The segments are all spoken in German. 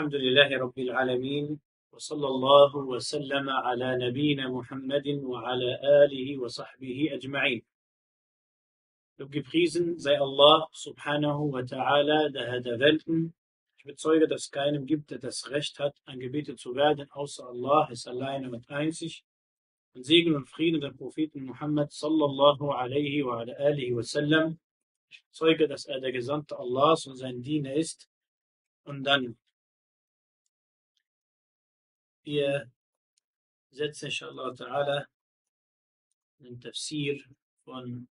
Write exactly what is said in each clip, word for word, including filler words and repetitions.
Alhamdulillahi Rabbil Alamin. Wa sallallahu wa sallama ala nabina Muhammadin wa ala alihi wa sahbihi ajma'in. Lob gepriesen sei Allah subhanahu wa ta'ala, der Herr der Welten. Ich bezeuge, dass keinem gibt, der das Recht hat, angebetet zu werden, außer Allah, es alleine und einzig. Und Segen und Frieden der Propheten Muhammad sallallahu alaihi wa ala alihi wa sallam. Ich bezeuge, dass er der Gesandte Allahs und sein Diener ist. Und dann, wir setzen inshallah ta'ala den Tafsir von,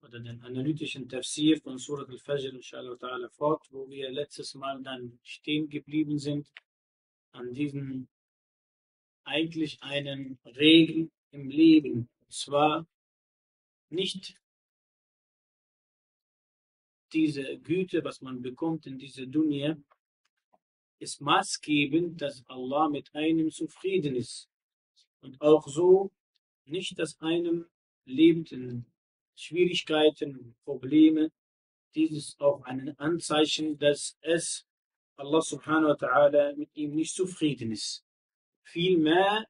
oder den analytischen Tafsir von Surah al-Fajr inshallah ta'ala fort, wo wir letztes Mal dann stehen geblieben sind an diesem eigentlich einen Regel im Leben. Und zwar nicht diese Güte, was man bekommt in dieser Dunya, ist maßgebend, dass Allah mit einem zufrieden ist. Und auch so nicht, dass einem lebt in Schwierigkeiten, Probleme. Dies ist auch ein Anzeichen, dass es Allah subhanahu wa ta'ala mit ihm nicht zufrieden ist. Vielmehr,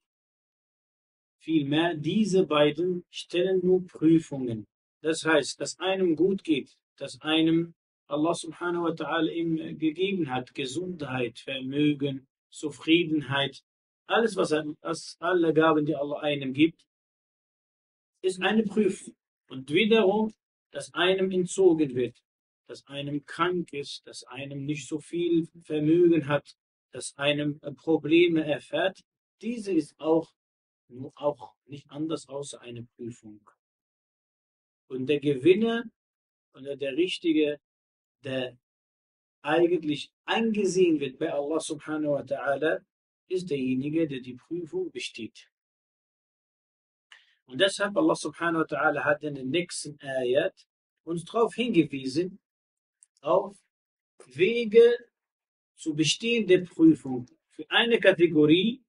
vielmehr, diese beiden stellen nur Prüfungen. Das heißt, dass einem gut geht, dass einem Allah subhanahu wa ta'ala ihm gegeben hat, Gesundheit, Vermögen, Zufriedenheit, alles, was er, alle Gaben, die Allah einem gibt, ist eine Prüfung. Und wiederum, dass einem entzogen wird, dass einem krank ist, dass einem nicht so viel Vermögen hat, dass einem Probleme erfährt, diese ist auch, auch nicht anders außer eine Prüfung. Und der Gewinner oder der richtige, der eigentlich angesehen wird bei Allah subhanahu wa ta'ala, ist derjenige, der die Prüfung besteht. Und deshalb Allah subhanahu wa ta'ala hat in den nächsten Ayat uns darauf hingewiesen, auf Wege zu bestehen der Prüfung für eine Kategorie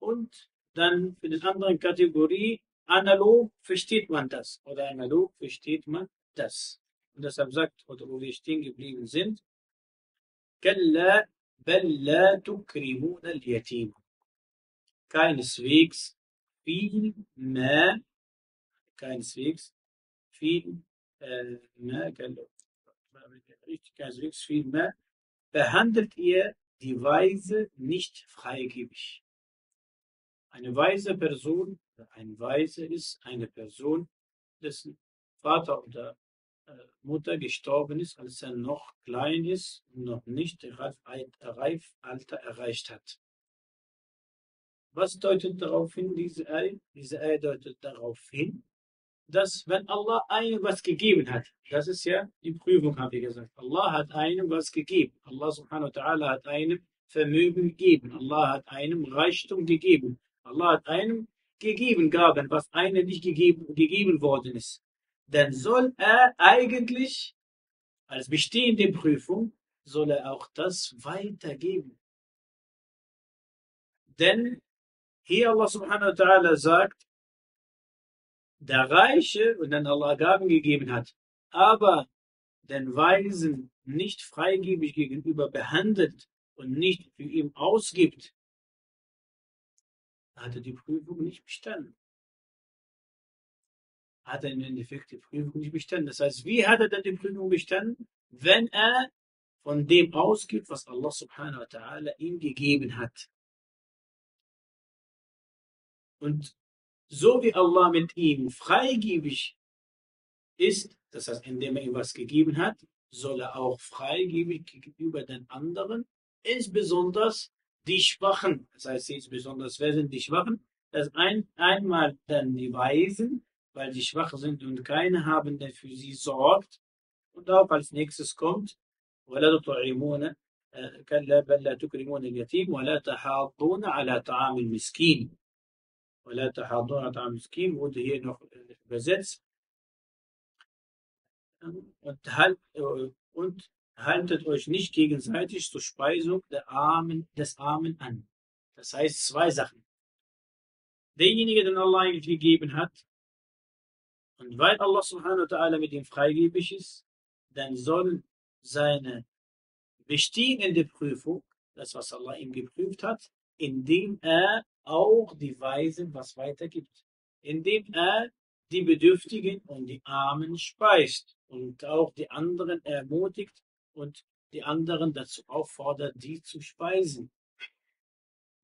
und dann für die andere Kategorie. Analog versteht man das oder analog versteht man das. Und deshalb sagt, oder wo wir stehen geblieben sind, Kalla bal la tukrimun al-Yatim. Keineswegs, viel mehr, keineswegs, viel äh, mehr, keineswegs, viel mehr, behandelt ihr die Waise nicht freigebig. Eine weise Person, ein Weise ist eine Person, dessen Vater oder Mutter gestorben ist, als er noch klein ist und noch nicht Reifalter erreicht hat. Was deutet darauf hin, diese Ei? Diese Ei deutet darauf hin, dass wenn Allah einem was gegeben hat, das ist ja die Prüfung, habe ich gesagt. Allah hat einem was gegeben. Allah subhanahu wa ta'ala hat einem Vermögen gegeben. Allah hat einem Reichtum gegeben. Allah hat einem gegeben Gaben, was einem nicht gegeben, gegeben worden ist. Dann soll er eigentlich als bestehende Prüfung, soll er auch das weitergeben. Denn hier Allah subhanahu wa ta'ala sagt, der Reiche, und dann Allah Gaben gegeben hat, aber den Weisen nicht freigebig gegenüber behandelt und nicht für ihn ausgibt, hat er die Prüfung nicht bestanden. Hat er im Endeffekt die Prüfung nicht bestanden. Das heißt, wie hat er dann die Prüfung bestanden? Wenn er von dem ausgeht, was Allah subhanahu wa ta'ala ihm gegeben hat. Und so wie Allah mit ihm freigebig ist, das heißt, indem er ihm was gegeben hat, soll er auch freigebig gegenüber den anderen, insbesondere die Schwachen, das heißt, insbesondere wer sind die Schwachen? Das ein, einmal dann die Weisen, weil die schwach sind und keine haben, der für sie sorgt. Und auch als nächstes kommt, wurde hier noch übersetzt. Und, halt, und haltet euch nicht gegenseitig zur Speisung der Armen, des Armen an. Das heißt zwei Sachen. Derjenige, den Allah eigentlich gegeben hat, und weil Allah subhanahu wa ta'ala mit ihm freigebig ist, dann soll seine bestehende Prüfung das, was Allah ihm geprüft hat, indem er auch die Weisen was weitergibt, indem er die Bedürftigen und die Armen speist und auch die anderen ermutigt und die anderen dazu auffordert, die zu speisen.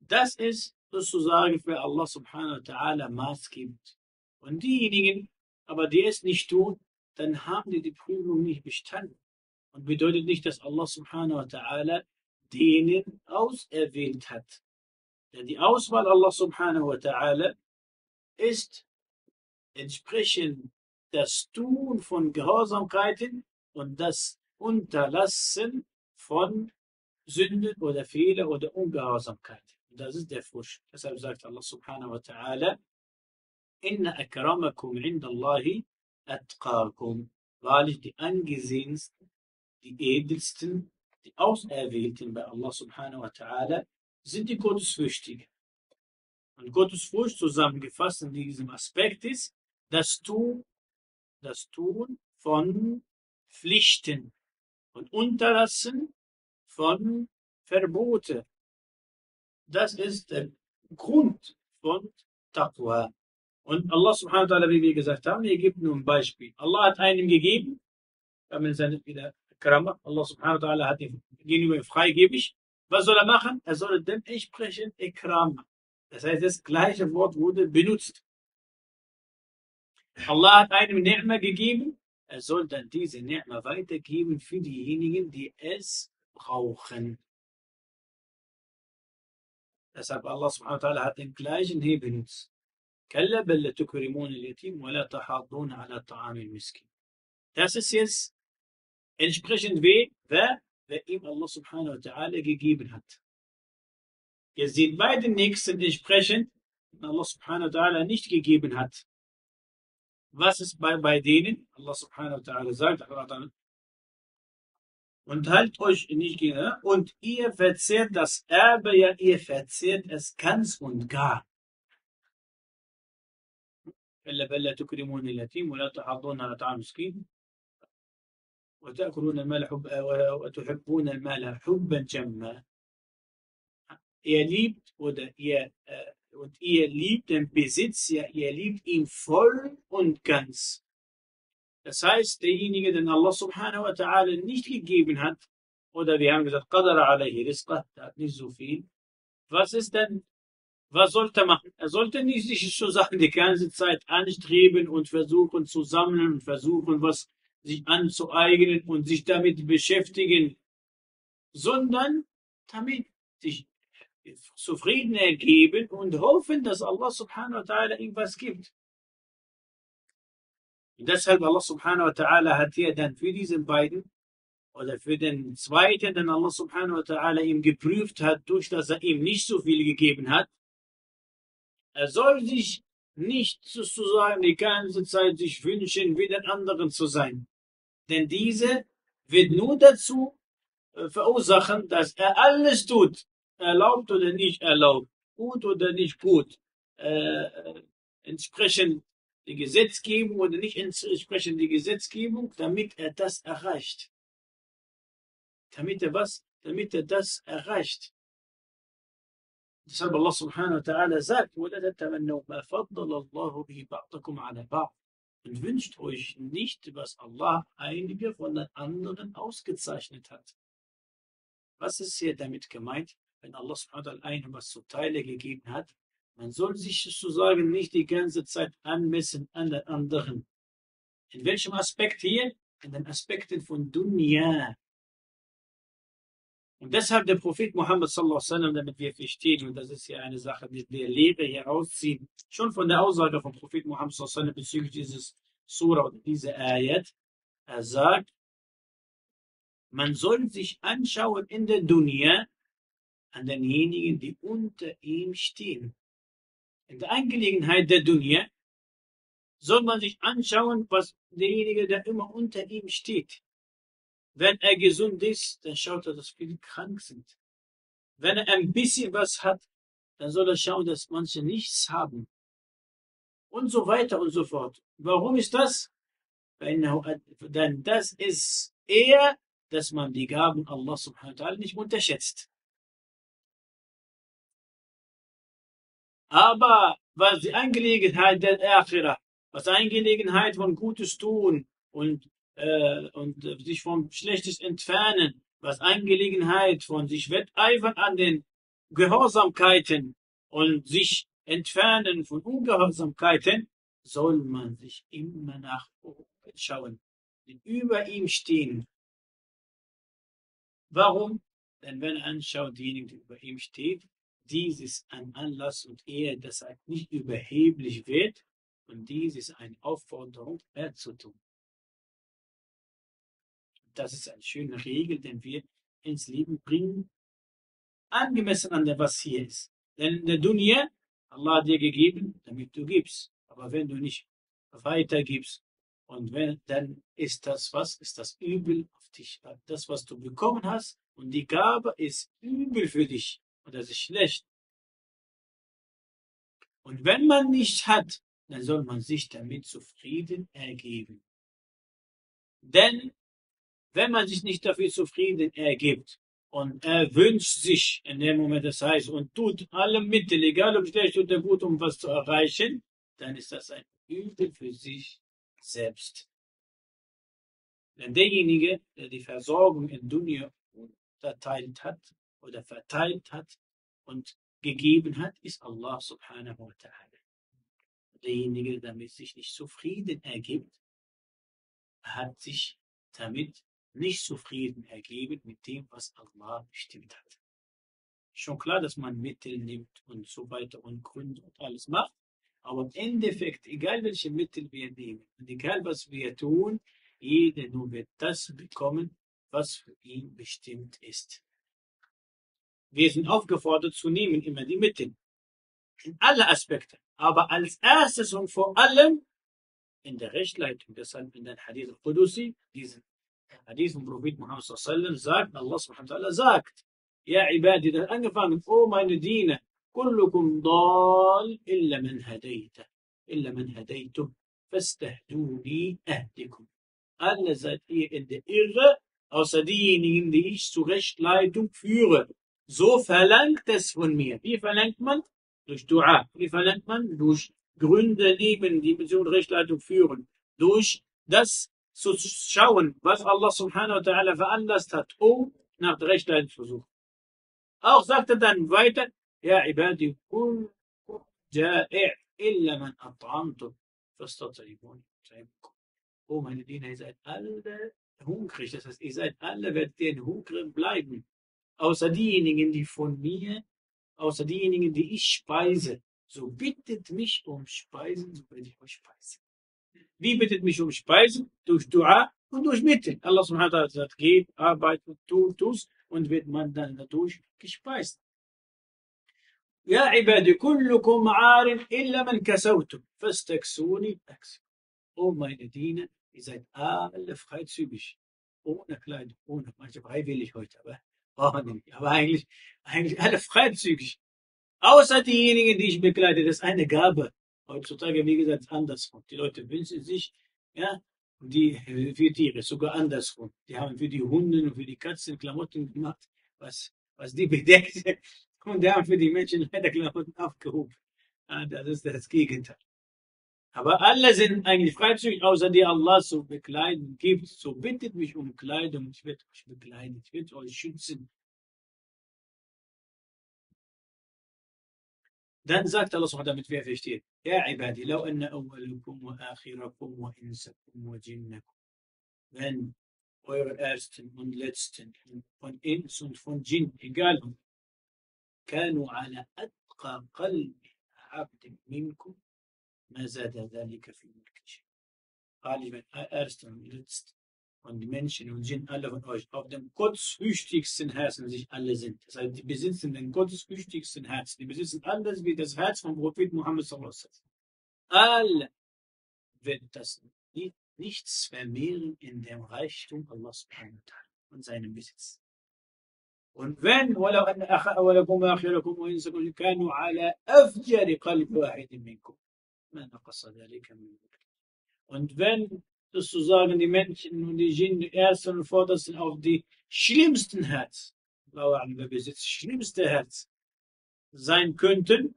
Das ist sozusagen für Allah subhanahu wa ta'ala maßgebend. Und diejenigen, aber die es nicht tun, dann haben die die Prüfung nicht bestanden. Und bedeutet nicht, dass Allah subhanahu wa ta'ala denen auserwählt hat. Denn die Auswahl Allah subhanahu wa ta'ala ist entsprechend das Tun von Gehorsamkeiten und das Unterlassen von Sünden oder Fehler oder Ungehorsamkeiten. Das ist der Furcht. Deshalb sagt Allah subhanahu wa ta'ala: Inna akramakum indallahi atqakum. Wahrlich die angesehensten, die edelsten, die Auserwählten bei Allah subhanahu wa ta'ala sind die Gottesfürchtigen. Und Gottesfurcht zusammengefasst in diesem Aspekt ist das Tun, das Tun von Pflichten und Unterlassen von Verboten. Das ist der Grund von Taqwa. Und Allah subhanahu wa ta'ala, wie wir gesagt haben, er gibt nur ein Beispiel. Allah hat einem gegeben, Allah subhanahu wa ta'ala hat ihm gegenüber freigebig. Was soll er machen? Er soll dem entsprechend Ekrama. Das heißt, das gleiche Wort wurde benutzt. Allah hat einem Ni'ma gegeben, er soll dann diese Ni'ma weitergeben für diejenigen, die es brauchen. Deshalb Allah subhanahu wa ta'ala hat den gleichen hier benutzt. Das ist jetzt entsprechend weh, wer, wer ihm Allah subhanahu wa ta'ala gegeben hat. Jetzt sehen wir den nächsten entsprechend, den Allah subhanahu wa ta'ala nicht gegeben hat. Was ist bei, bei denen? Allah subhanahu wa ta'ala sagt, und halt euch nicht gegen, und ihr verzehrt das Erbe, ja, ihr verzehrt es ganz und gar. Ihr liebt oder ihr äh, und ihr liebt den Besitz, ja, ihr liebt ihn voll und ganz. Das heißt, derjenige, den Allah subhanahu wa ta'ala nicht gegeben hat, oder wir haben gesagt, Qadara alayhi rizqah, der hat nicht so viel. Was ist denn, was sollte er machen? Er sollte nicht sich so Sachen die ganze Zeit anstreben und versuchen zu sammeln und versuchen, was sich anzueignen und sich damit beschäftigen, sondern damit sich zufrieden ergeben und hoffen, dass Allah subhanahu wa ta'ala ihm was gibt. Und deshalb Allah subhanahu wa ta'ala hat hier dann für diesen beiden oder für den zweiten, den Allah subhanahu wa ta'ala ihm geprüft hat, durch dass er ihm nicht so viel gegeben hat. Er soll sich nicht sozusagen die ganze Zeit sich wünschen, wie den anderen zu sein. Denn diese wird nur dazu äh, verursachen, dass er alles tut, erlaubt oder nicht erlaubt, gut oder nicht gut, äh, entsprechend die Gesetzgebung oder nicht entsprechend die Gesetzgebung, damit er das erreicht. Damit er was? Damit er das erreicht. Deshalb Allah subhanahu wa ta'ala sagt, und wünscht euch nicht, was Allah einige von den anderen ausgezeichnet hat. Was ist hier damit gemeint, wenn Allah subhanahu wa ta'ala einem was zuteile gegeben hat? Man soll sich sozusagen nicht die ganze Zeit anmessen an den anderen. In welchem Aspekt hier? In den Aspekten von Dunya. Und deshalb der Prophet Muhammad sallallahu alaihi wasallam, damit wir verstehen, und das ist ja eine Sache, die wir Lehre hier ausziehen, schon von der Aussage von Prophet Muhammad sallallahu alaihi wasallam bezüglich dieses Surah und dieser Ayat, er sagt, man soll sich anschauen in der Dunya an denjenigen, die unter ihm stehen. In der Angelegenheit der Dunya soll man sich anschauen, was derjenige, der immer unter ihm steht. Wenn er gesund ist, dann schaut er, dass viele krank sind. Wenn er ein bisschen was hat, dann soll er schauen, dass manche nichts haben. Und so weiter und so fort. Warum ist das? Denn das ist eher, dass man die Gaben Allah subhanahu wa ta'ala nicht unterschätzt. Aber was die Angelegenheit der Akhira, was die Angelegenheit von Gutes tun und, äh, und sich vom Schlechtes entfernen, was Angelegenheit von sich wetteifern an den Gehorsamkeiten und sich entfernen von Ungehorsamkeiten, soll man sich immer nach oben schauen, denn über ihm stehen. Warum? Denn wenn er anschaut, diejenigen, die über ihm steht, dies ist ein Anlass und Ehre, dass er nicht überheblich wird, und dies ist eine Aufforderung, mehr zu tun. Das ist eine schöne Regel, den wir ins Leben bringen, angemessen an der, was hier ist. Denn in der Dunya, Allah hat dir gegeben, damit du gibst. Aber wenn du nicht weitergibst, und wenn, dann ist das was, ist das übel auf dich. Das, was du bekommen hast, und die Gabe ist übel für dich. Und das ist schlecht. Und wenn man nicht hat, dann soll man sich damit zufrieden ergeben. Denn wenn man sich nicht dafür zufrieden ergibt und er wünscht sich in dem Moment, das heißt, und tut alle Mittel, egal ob schlecht oder gut, um was zu erreichen, dann ist das ein Übel für sich selbst. Denn derjenige, der die Versorgung in Dunya unterteilt hat, oder verteilt hat und gegeben hat, ist Allah subhanahu wa ta'ala. Derjenige, der damit sich nicht zufrieden ergibt, hat sich damit nicht zufrieden ergeben mit dem, was Allah bestimmt hat. Schon klar, dass man Mittel nimmt und so weiter und Gründe und alles macht, aber im Endeffekt, egal welche Mittel wir nehmen und egal was wir tun, jeder nur wird das bekommen, was für ihn bestimmt ist. Wir sind aufgefordert zu nehmen immer die Mittel. In alle Aspekte. Aber als erstes und vor allem in der Rechtsleitung. Deshalb in den Hadith al-Qudusi, diesen Hadith vom Prophet Muhammad sallallahu alaihi wasallam sagt, Allah subhanahu wa ta'ala sagt, ja Ibadi, das hat angefangen, oh meine Diener, kullukum dal, illa man hadayta, illa man hadaytum, fastahduni ahdikum. Alle seid ihr in der Irre, außer diejenigen, die ich zur Rechtsleitung führe. So verlangt es von mir. Wie verlangt man? Durch Dua. Wie verlangt man? Durch Gründe nehmen, die mit der Rechtsleitung führen. Durch das zu schauen, was Allah subhanahu wa ta'ala veranlasst hat, um nach der Rechtsleitung zu suchen. Auch sagt er dann weiter, ja, Ibadi, kun ja'i' illa man at'amtum, fastat'imuni. Oh, meine Diener, ihr seid alle hungrig. Das heißt, ihr seid alle, werdet den Hungrigen bleiben. Außer diejenigen, die von mir, außer diejenigen, die ich speise. So bittet mich um Speisen, so werde ich euch speisen. Wie bittet mich um Speisen? Durch Dua und durch Mittel. Allah subhanahu wa ta'ala sagt, geht, arbeitet, tut, tust, und wird man dann dadurch gespeist. Ja, Ibadi, kullukum aarin illa man kasautum, fastaksuni aksum. Oh, meine Diener, ihr seid alle freizügig. Ohne Kleidung, ohne, manche freiwillig heute, aber Oh, nicht. Aber eigentlich, eigentlich alle freizügig. Außer diejenigen, die ich begleite. Das ist eine Gabe. Heutzutage, wie gesagt, andersrum. Die Leute wünschen sich, ja, die, für Tiere, sogar andersrum. Die haben für die Hunde und für die Katzen Klamotten gemacht, was, was die bedeckt. Und die haben für die Menschen leider Klamotten aufgehoben. Ja, das ist das Gegenteil. Aber alle sind eigentlich freizügig, außer die Allah so bekleiden gibt. So bittet mich um Kleidung, ich werde euch bekleiden, ich werde euch schützen. Dann sagt Allah, damit wir verstehen. Ja, Ibadi, lau anna awwalukum wa akhirakum wa insakum wa jinnakum. Wenn eure Ersten und Letzten, von Ins und von Jinn, egal, kanu ala atqa qalbi abdin minkum. Wenn Erste und Letzte und die Menschen und Jinn, alle von euch, auf dem gottesfürchtigsten Herzen sich alle sind. Das heißt, die besitzen den gottesfürchtigsten Herzen. Die besitzen alles wie das Herz vom Prophet Muhammad sallallahu alaihi wasallam. Alle werden das nichts vermehren in dem Reichtum Allah subhanahu wa ta'ala und seinem Besitz. Und wenn, und wenn sozusagen die Menschen und die Jinn, die Ersten und Vordersten auf die schlimmsten Herz, wer besitzt das schlimmste Herz, sein könnten,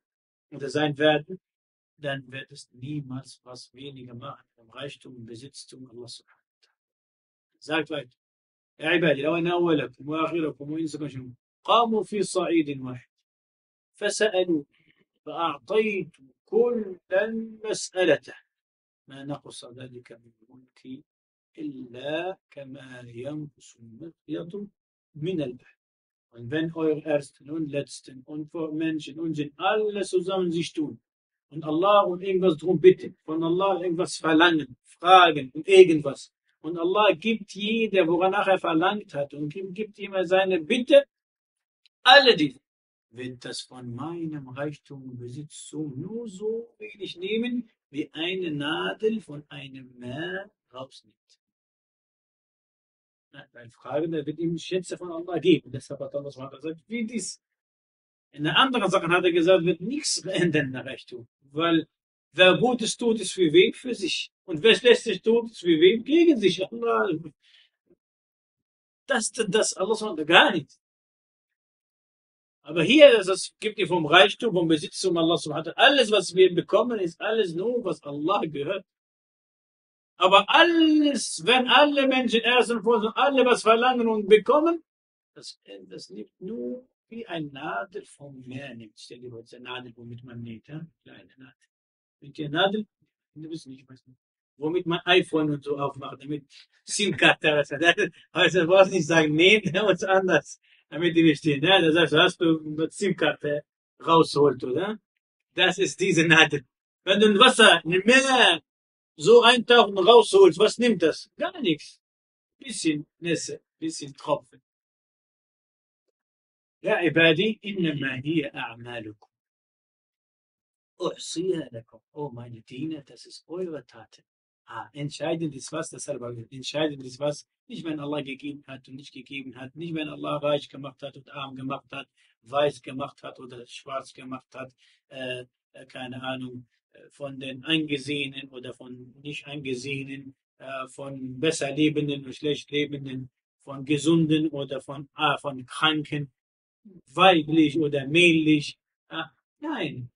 oder sein werden, dann wird es niemals was weniger machen vom Reichtum und Besitztum Allah subhanahu wa ta'ala. Sagt weiter. Ja, Ibadi, law anna awwalakum wa akhirakum wa insakum qamu fi sa'idin wahid fasa'alu fa'a'taytu kullan mas'alatahu ma naqasa dhalika min mulki illa kama yanqusu al-miqyatu min al-bahr. Und wenn eure Ersten und Letzten und Menschen und sind alle zusammen sich tun und Allah um irgendwas drum bitten, von Allah irgendwas verlangen, fragen und irgendwas, und Allah gibt jeder, woranach er verlangt hat, und gibt ihm seine Bitte, alle die, wird das von meinem Reichtum und Besitz so nur so wenig nehmen, wie eine Nadel von einem Meer rausnimmt. Ein Fragender wird ihm Schätze von Allah geben. Deshalb hat Allah gesagt, wie dies. In anderen Sachen hat er gesagt, wird nichts ändern nach Reichtum. Weil wer Gutes tut, ist für wen? Für sich. Und wer Schlechtes tut, ist für wen? Gegen sich. Allah. Das, das, Allah gar nicht. Aber hier, das gibt ihr vom Reichtum, vom Besitztum Allah subhanahu wa ta'ala. Alles, was wir bekommen, ist alles nur, was Allah gehört. Aber alles, wenn alle Menschen erst und vor, alle was verlangen und bekommen, das, das nimmt nur wie ein Nadel vom Meer nimmt. Stell dir vor, das ist eine Nadel, womit man näht, ja? Kleine Nadel. Mit der Nadel, du bist nicht, ich weiß nicht, womit man iPhone und so aufmacht, damit SIM-Karte, also du brauchst nicht sagen, nähen, was anders, damit die nicht stehen, ja? Das heißt, hast du mit SIM-Karte rausholt, oder? Das ist diese Nadel. Wenn du ein Wasser, ein Meer, so eintauchen und rausholst, was nimmt das? Gar nichts. Bisschen Nässe, bisschen Tropfen. Ja, Ibadi, innama hiya a'malukum. Uhsiha lakum. Oh, meine Diener, das ist eure Taten. Ah, entscheidend ist was, das hat er gesagt. Entscheidend ist was, nicht wenn Allah gegeben hat und nicht gegeben hat, nicht wenn Allah reich gemacht hat und arm gemacht hat, weiß gemacht hat oder schwarz gemacht hat, äh, keine Ahnung, von den Angesehenen oder von nicht Angesehenen, äh, von besser Lebenden und schlecht Lebenden, von Gesunden oder von, ah, von Kranken, weiblich oder männlich. Ah, nein,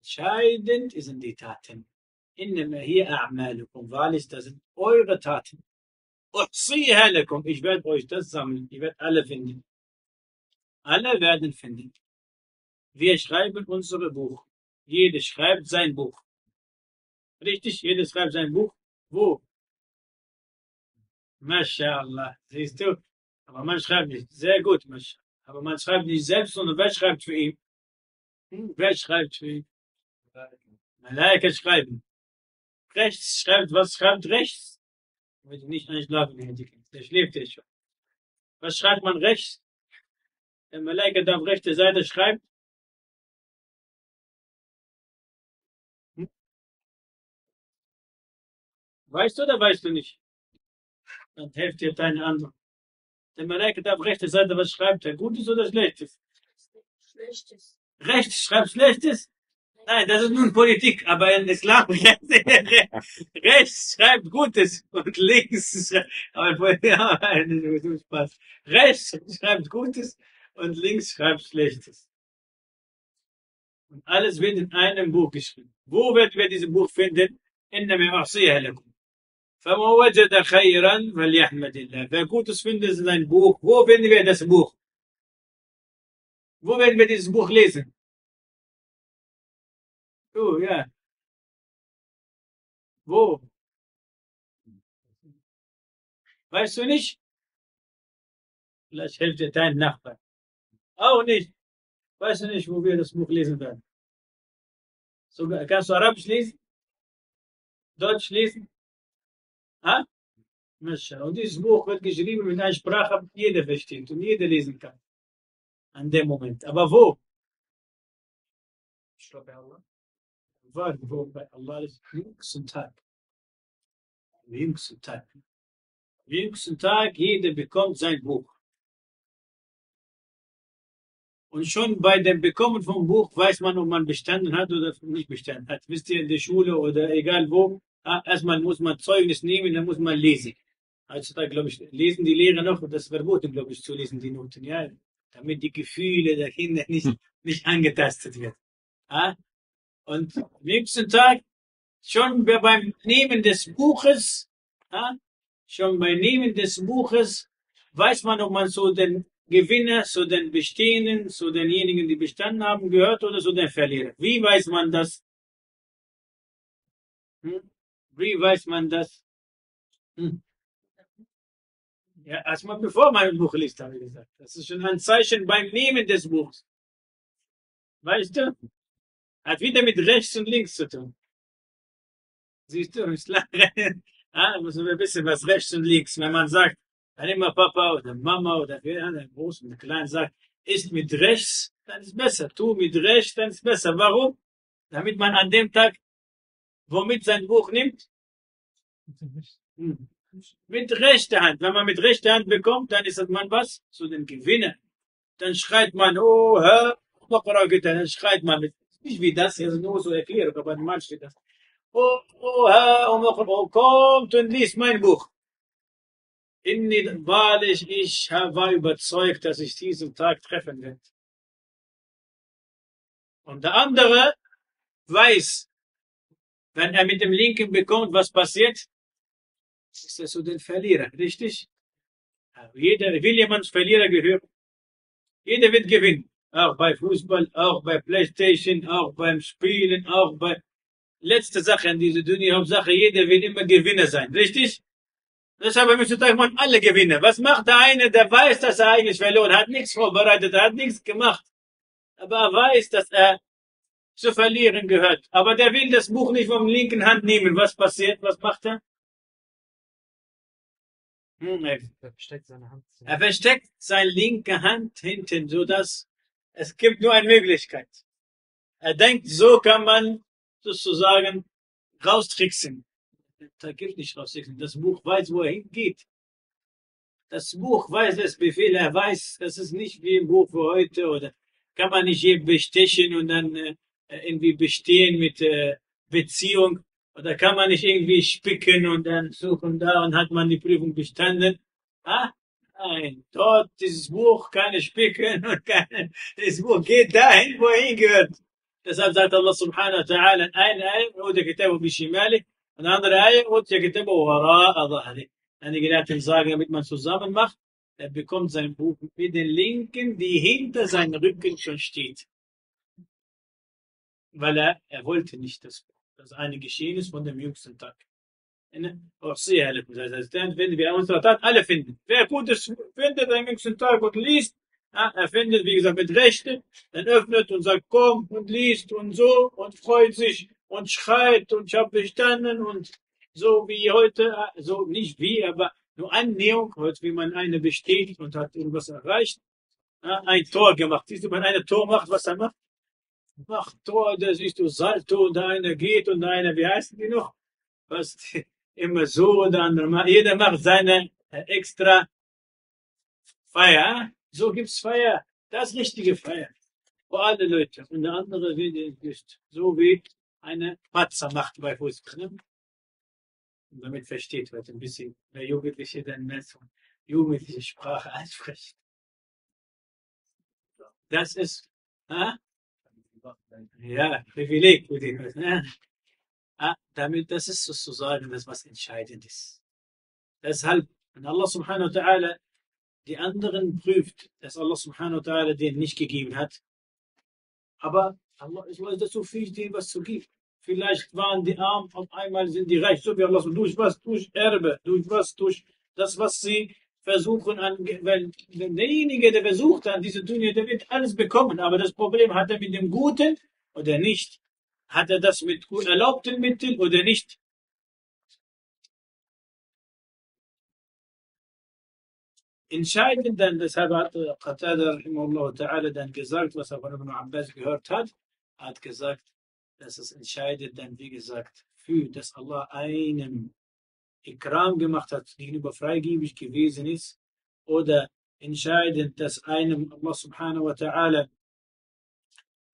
entscheidend sind die Taten. Innama hiya a'malukum, wahrlich, das sind eure Taten. Uhsiha lakum, ich werde euch das sammeln, ich werde alle finden. Alle werden finden. Wir schreiben unsere Buch. Jeder schreibt sein Buch. Richtig? Jeder schreibt sein Buch. Wo? MashaAllah. Siehst du? Aber man schreibt nicht. Sehr gut, MashaAllah. Aber man schreibt nicht selbst, sondern wer schreibt für ihn? Hm? Wer schreibt für ihn? Malaika schreiben. Rechts schreibt, was schreibt rechts? Damit ich nicht einschlafen hätte. Der schläft ja schon. Was schreibt man rechts? Der Malaika da auf rechter Seite schreibt. Weißt du oder weißt du nicht? Dann helft dir deine anderen. Der Malaika da auf rechter Seite, was schreibt er? Gutes oder Schlechtes? Schlechtes. Rechts schreibt Schlechtes? Nein, das ist nun Politik, aber in Islam rechts schreibt Gutes und links schreibt. Aber ja, Spaß. Rechts schreibt Gutes und links schreibt Schlechtes. Und alles wird in einem Buch geschrieben. Wo werden wir dieses Buch finden? Innama uhsiha lakum. Wer Gutes findet, ist ein Buch. Wo finden wir das Buch? Wo werden wir dieses Buch lesen? Oh, ja. Wo? Weißt du nicht? Vielleicht hilft dir dein Nachbar. Auch nicht. Weißt du nicht, wo wir das Buch lesen werden? Sogar, kannst du Arabisch lesen? Deutsch lesen? Ha? Und dieses Buch wird geschrieben mit einer Sprache, die jeder versteht und jeder lesen kann. An dem Moment. Aber wo? Ich glaube, bei Allah. Wo? Bei Allah ist am jüngsten Tag. Am jüngsten Tag. Am jüngsten Tag, jeder bekommt sein Buch. Und schon bei dem Bekommen vom Buch weiß man, ob man bestanden hat oder nicht bestanden hat. Wisst ihr, in der Schule oder egal wo, erstmal muss man Zeugnis nehmen, dann muss man lesen. Heutzutage, glaube ich, lesen die Lehrer noch, und das ist verboten, glaube ich, zu lesen, die Noten, ja, damit die Gefühle dahinter nicht, nicht angetastet werden. Und am nächsten Tag, schon beim Nehmen des Buches, ja, schon beim Nehmen des Buches, weiß man, ob man zu den Gewinner, zu den Bestehenden, zu denjenigen, die bestanden haben, gehört oder zu den Verlierern. Wie weiß man das? Hm? Wie weiß man das? Hm. Ja, erstmal bevor man ein Buch liest, habe ich gesagt. Das ist schon ein Zeichen beim Nehmen des Buchs. Weißt du? Hat wieder mit rechts und links zu tun. Siehst du, im Islam ja, müssen wir wissen, was rechts und links. Wenn man sagt, wenn immer Papa oder Mama oder ja, der Groß und der Klein sagt, isst mit rechts, dann ist besser. Tu mit rechts, dann ist besser. Warum? Damit man an dem Tag, womit sein Buch nimmt, hm. Mit rechter Hand. Wenn man mit rechter Hand bekommt, dann ist man was? Zu den Gewinnern. Dann schreit man, oh, Herr, dann schreit man, nicht wie das, jetzt nur so erklärt, aber normal steht das. Oh, oh, Herr, oh, kommt und liest mein Buch. Inni, wahrlich, ich war überzeugt, dass ich diesen Tag treffen werde. Und der andere weiß, wenn er mit dem Linken bekommt, was passiert, ist er zu den Verlierern, richtig? Jeder will jemand Verlierer gehören. Jeder wird gewinnen. Auch bei Fußball, auch bei Playstation, auch beim Spielen, auch bei... Letzte Sache in dieser Dunya, Hauptsache, jeder will immer Gewinner sein, richtig? Deshalb heutzutage man alle Gewinner. Was macht der eine, der weiß, dass er eigentlich verloren hat, nichts vorbereitet, hat nichts gemacht. Aber er weiß, dass er zu verlieren gehört. Aber der will das Buch nicht vom linken Hand nehmen. Was passiert? Was macht er? Hm, er versteckt seine Hand. Er versteckt seine linke Hand hinten, sodass es gibt nur eine Möglichkeit. Er denkt, so kann man sozusagen raustricksen. Da gibt nicht raustricksen. Das Buch weiß, wo er hingeht. Das Buch weiß das Befehl. Er weiß, das ist nicht wie im Buch für heute oder kann man nicht hier bestechen und dann äh, irgendwie bestehen mit äh, Beziehung. Oder kann man nicht irgendwie spicken und dann suchen da und hat man die Prüfung bestanden? Ah, nein, dort, dieses Buch, keine Spicken und keine, das Buch geht dahin, wo er hingehört. Deshalb sagt Allah subhanahu wa ta'ala, eine Ayah, Uta Kitabu Bishimali, eine andere Ayah, Uta Kitabu Wara'a Dhahri. Eine Gelehrten sagen, damit man zusammen macht, er bekommt sein Buch mit den Linken, die hinter seinem Rücken schon steht. Weil er, er wollte nicht das Buch. Das eine geschehen ist von dem jüngsten Tag. Das heißt, wenn wir unsere Tat alle finden. Wer Gutes findet am jüngsten Tag und liest, er findet, wie gesagt, mit Rechten, dann öffnet und sagt, komm und liest und so und freut sich und schreit und ich habe bestanden und so wie heute, so nicht wie, aber nur Annäherung, heute wie man eine besteht und hat irgendwas erreicht, ein Tor gemacht. Siehst du, wenn einer Tor macht, was er macht? Macht Tor, da siehst du Salto, und einer geht und einer, wie heißen die noch? Was immer so oder andere. Jeder macht seine extra Feier. So gibt's Feier. Das ist richtige Feier. Für alle Leute. Und der andere will nicht. So wie eine Patzer macht bei Fußball. Und damit versteht heute ein bisschen der Jugendliche dann mehr so jugendliche Sprache anspricht. Das ist, ha? Ja, Privileg für die. Ne? Ah, damit, das ist sozusagen das, was entscheidend ist. Deshalb, wenn Allah subhanahu wa ta'ala die anderen prüft, dass Allah subhanahu wa ta'ala denen nicht gegeben hat, aber Allah ist dazu fähig, denen was zu geben. Vielleicht waren die arm, auf einmal sind die reich, so wie Allah durch was, durch Erbe, durch was, durch das, was sie versuchen, an, weil derjenige, der versucht an diese Dunya, der wird alles bekommen, aber das Problem hat er mit dem Guten oder nicht? Hat er das mit gut erlaubten Mitteln oder nicht? Entscheidend dann, deshalb hat Qatada ta'ala dann gesagt, was er von Ibn Abbas gehört hat, hat gesagt, dass es entscheidet dann, wie gesagt, für, dass Allah einem Ikram gemacht hat, gegenüber freigebig gewesen ist, oder entscheidend, dass einem Allah subhanahu wa ta'ala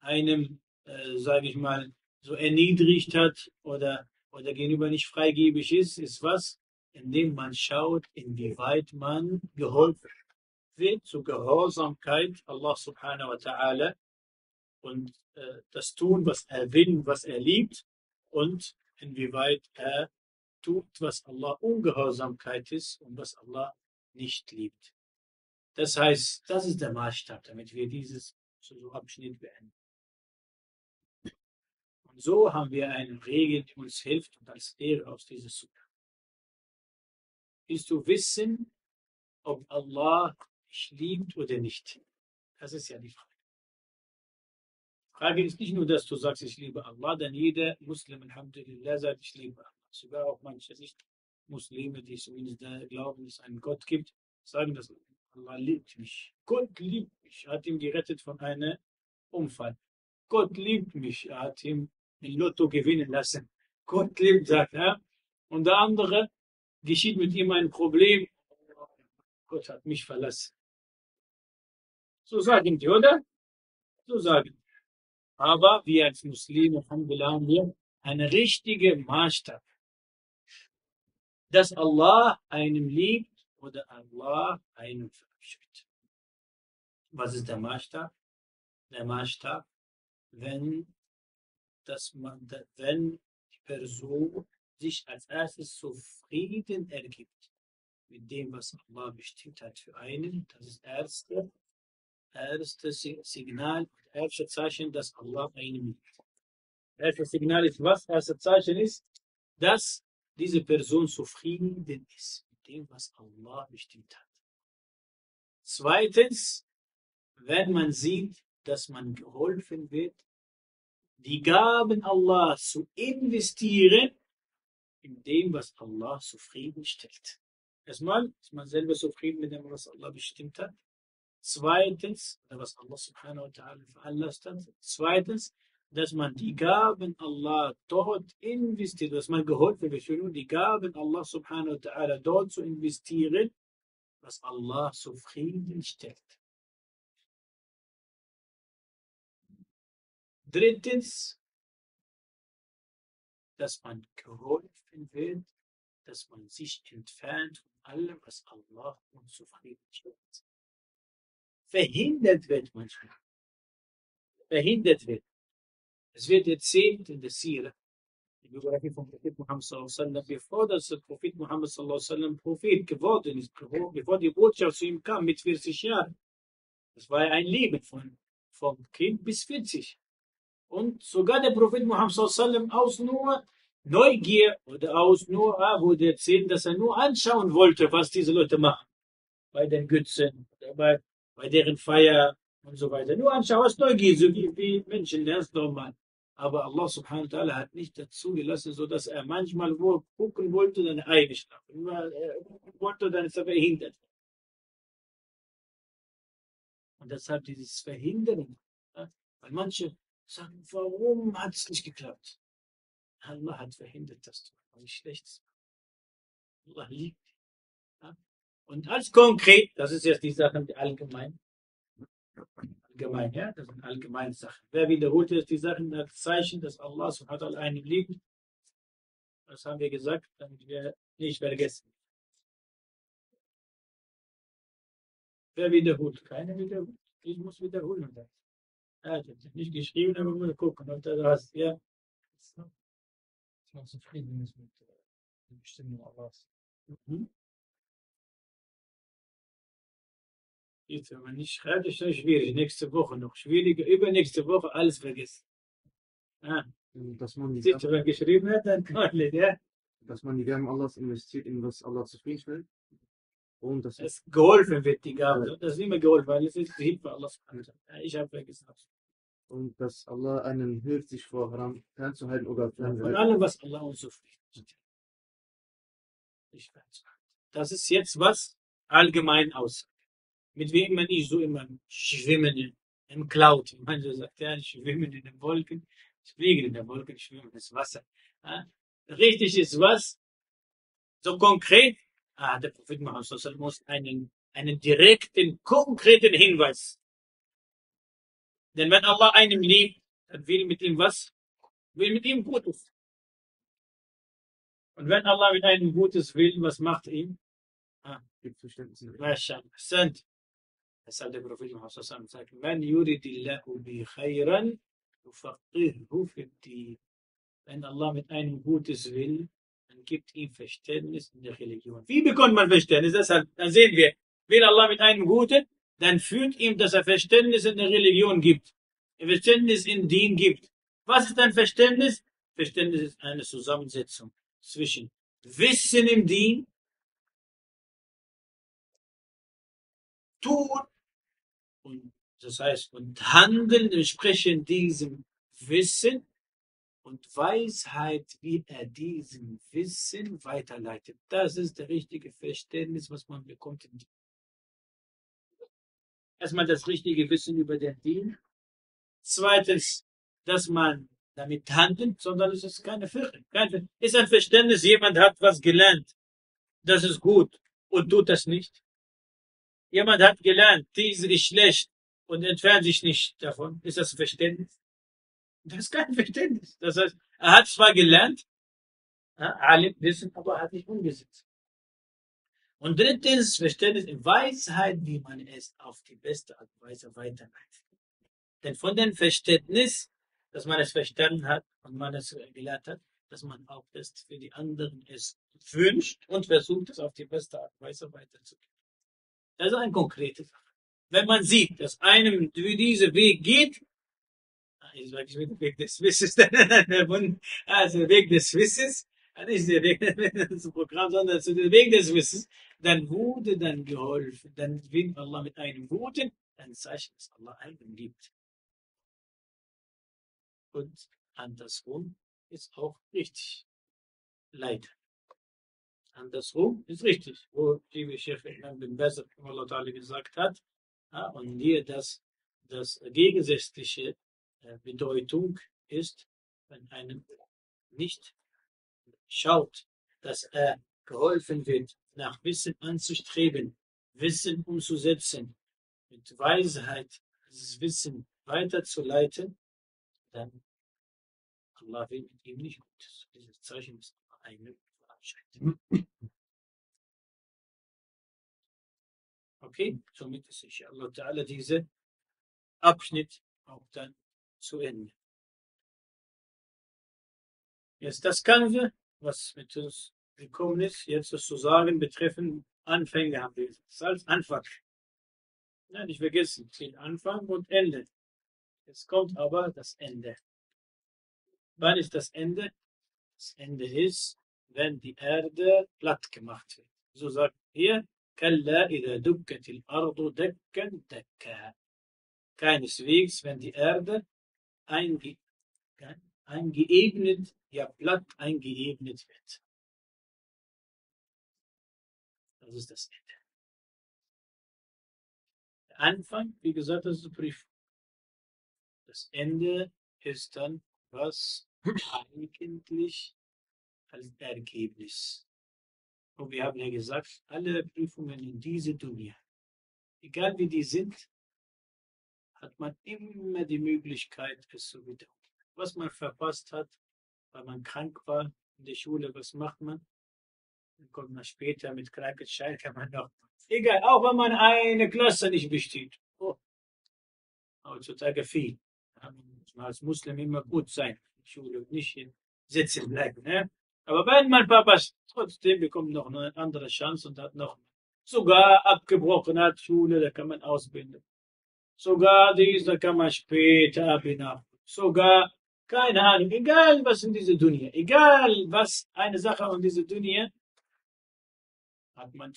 einem, äh, sage ich mal, so erniedrigt hat oder, oder gegenüber nicht freigebig ist, ist was? Indem man schaut, inwieweit man geholfen wird zur Gehorsamkeit Allah subhanahu wa ta'ala und äh, das tun, was er will, was er liebt, und inwieweit er tut, was Allah Ungehorsamkeit ist und was Allah nicht liebt. Das heißt, das ist der Maßstab, damit wir dieses Abschnitt beenden. Und so haben wir eine Regel, die uns hilft und als Lehre aus dieser Surah. Willst du wissen, ob Allah dich liebt oder nicht? Das ist ja die Frage. Die Frage ist nicht nur, dass du sagst, ich liebe Allah, denn jeder Muslim, alhamdulillah, sagt, ich liebe Allah. Sogar auch manche Nicht-Muslime, die zumindest glauben, dass es einen Gott gibt, sagen das nicht. Allah liebt mich. Gott liebt mich. Er hat ihn gerettet von einem Unfall. Gott liebt mich. Er hat ihn im Lotto gewinnen lassen. Gott liebt, sagt er. Und der andere, geschieht mit ihm ein Problem. Gott hat mich verlassen. So sagen die, oder? So sagen die. Aber wir als Muslime haben wir einen richtigen Maßstab. Dass Allah einem liebt, oder Allah einen verabschiedet. Was ist der Maßstab? Der Maßstab, wenn, das, wenn die Person sich als erstes zufrieden ergibt mit dem, was Allah bestimmt hat für einen, das ist das erste, erste Signal, das erste Zeichen, dass Allah einem liebt. Das erste Signal ist was? Das erste Zeichen ist, dass diese Person zufrieden ist. Dem, was Allah bestimmt hat. Zweitens, wenn man sieht, dass man geholfen wird, die Gaben Allah zu investieren, in dem, was Allah zufrieden stellt. Erstmal ist man selber zufrieden mit dem, was Allah bestimmt hat. Zweitens, was Allah subhanahu wa ta'ala veranlasst hat. Zweitens, dass man die Gaben Allah dort investiert, dass man geholfen wird, die Gaben Allah subhanahu wa ta'ala dort zu investieren, was Allah zufrieden stellt. Drittens, dass man geholfen wird, dass man sich entfernt von allem, was Allah unzufrieden stellt. Verhindert wird manchmal. Verhindert wird. Es wird erzählt in der Sira, die Biografie von Prophet Muhammad sallallahu alaihi wasallam, bevor das Prophet Muhammad sallallahu alaihi wasallam Prophet geworden ist, bevor die Botschaft zu ihm kam mit vierzig Jahren. Das war ein Leben von, vom Kind bis vierzig. Und sogar der Prophet Muhammad sallallahu alaihi wasallam aus nur Neugier oder aus nur wurde erzählt, dass er nur anschauen wollte, was diese Leute machen. Bei den Götzen, bei, bei deren Feier und so weiter. Nur anschauen, was Neugier, so wie, wie Menschen, das ist normal. Aber Allah subhanahu wa ta'ala hat nicht dazu gelassen, sodass er manchmal wo gucken wollte, dann eingeschlafen. Wenn er gucken wollte, dann ist er verhindert. Und deshalb dieses Verhindern. Weil manche sagen, warum hat es nicht geklappt? Allah hat verhindert, dass du nicht schlecht ist. Allah liebt dich. Und als konkret, das ist jetzt die Sache allgemein. Allgemein, ja, das sind allgemeine Sachen. Wer wiederholt jetzt die Sachen als Zeichen, dass Allah subhanahu wa ta'ala einem liebt? Das haben wir gesagt, damit wir nicht vergessen. Wer wiederholt? Keiner wiederholt. Ich muss wiederholen. Er hat es nicht geschrieben, aber wir gucken, ob du das hast. Ja. Dass man zufrieden ist mit der Bestimmung Allahs. Mhm. Jetzt, wenn man nicht schreibt, ist es schwierig. Nächste Woche noch schwieriger. Übernächste Woche alles vergessen. Ah. Dass man die Sitzt, wenn man geschrieben hat, dann kann man nicht, ja? Dass man die Gaben Allahs investiert, in was Allah zufrieden will. Und dass es geholfen wird, die Gaben. Ja. Das ist nicht mehr geholfen, weil es ist Hilfe Allahs. Ich habe vergessen. Und dass Allah einen hilft, sich vor Haram fernzuhalten oder fernzuhalten. Von allem, was Allah unzufrieden ist. Ich fernzuhalten. Das ist jetzt was allgemein aussagt. Mit wem man nicht so immer schwimmen im Cloud. Manche sagt, ja, ich schwimme in den Wolken, ich fliege in den Wolken, ich schwimme ins Wasser. Ja? Richtig ist was? So konkret, ah, der Prophet Muhammad muss einen, einen direkten, konkreten Hinweis. Denn wenn Allah einem liebt, dann will mit ihm was? Will mit ihm Gutes. Und wenn Allah mit einem Gutes will, was macht er ihm? Ah, gibt Verständnis. Deshalb der Prophet Muhammad sagt, Man yuridillahu bi khairan, yufaqihhu fiddin. Wenn Allah mit einem Gutes will, dann gibt ihm Verständnis in der Religion. Wie bekommt man Verständnis? Deshalb, dann sehen wir, will Allah mit einem Guten, dann führt ihm, dass er Verständnis in der Religion gibt. Verständnis in Dien gibt. Was ist ein Verständnis? Verständnis ist eine Zusammensetzung zwischen Wissen im Dien, Tun und das heißt und Handeln entsprechend diesem Wissen und Weisheit, wie er diesem Wissen weiterleitet. Das ist der richtige Verständnis, was man bekommt im Dien. Erstmal das richtige Wissen über den Dien. Zweitens, dass man damit handelt, sondern es ist keine Firche. Es ist ein Verständnis, jemand hat was gelernt, das ist gut und tut das nicht. Jemand hat gelernt, dies ist schlecht und entfernt sich nicht davon. Ist das ein Verständnis? Das ist kein Verständnis. Das heißt, er hat zwar gelernt, alle wissen, aber er hat nicht umgesetzt. Und drittens, Verständnis in Weisheit, wie man es auf die beste Art und Weise weiterleitet. Denn von dem Verständnis, dass man es verstanden hat und man es gelernt hat, dass man auch das für die anderen es wünscht und versucht, es auf die beste Art und Weise weiterzugeben. Das ist eine konkrete Sache. Wenn man sieht, dass einem durch diesen Weg geht, ich sage nicht den Weg des Wissens, also der Weg des Wissens, nicht der Weg des Programms, sondern der Weg des Wissens, dann wurde dann geholfen, dann wird Allah mit einem Guten, ein Zeichen, das Allah einem gibt. Und andersrum ist auch richtig. Leider. Andersrum ist richtig. Wo die Sheikh Ibn Abbas gesagt hat, ja, und hier das, das gegensätzliche äh, Bedeutung ist, wenn einem nicht schaut, dass er äh, geholfen wird, nach Wissen anzustreben, Wissen umzusetzen, mit Weisheit dieses Wissen weiterzuleiten, dann Allah will mit ihm nicht gut. Dieses Zeichen ist eine Verabschiedung. Okay, somit ist inshallah ta'ala dieser Abschnitt auch dann zu Ende. Jetzt das Ganze, was mit uns gekommen ist, jetzt das zu sagen, betreffend Anfänge haben wir gesagt, als Anfang. Nein, nicht vergessen, den Anfang und Ende. Jetzt kommt aber das Ende. Wann ist das Ende? Das Ende ist, wenn die Erde platt gemacht wird. So sagt hier, Kalla idha dukkatil ardu dakkan dakka. Keineswegs, wenn die Erde einge eingeebnet, ja platt eingeebnet wird. Das ist das Ende. Der Anfang, wie gesagt, das ist die Prüfung. Das Ende ist dann was eigentlich als Ergebnis. Und wir haben ja gesagt, alle Prüfungen in diese Dunya, egal wie die sind, hat man immer die Möglichkeit, es zu wiederholen. Was man verpasst hat, weil man krank war in der Schule, was macht man? Dann kommt man später mit Krankheitsschein, kann man noch. Egal, auch wenn man eine Klasse nicht besteht. Oh. Heutzutage viel. Muss man als Muslim immer gut sein in der Schule und nicht sitzen bleiben. Ne? Aber wenn man verpasst, trotzdem bekommt noch eine andere Chance und hat noch sogar abgebrochen hat Schule, da kann man ausbilden. Sogar dies, da kann man später abbinden. Sogar, keine Ahnung, egal was in dieser Dunya, egal was eine Sache in dieser Dunya hat man.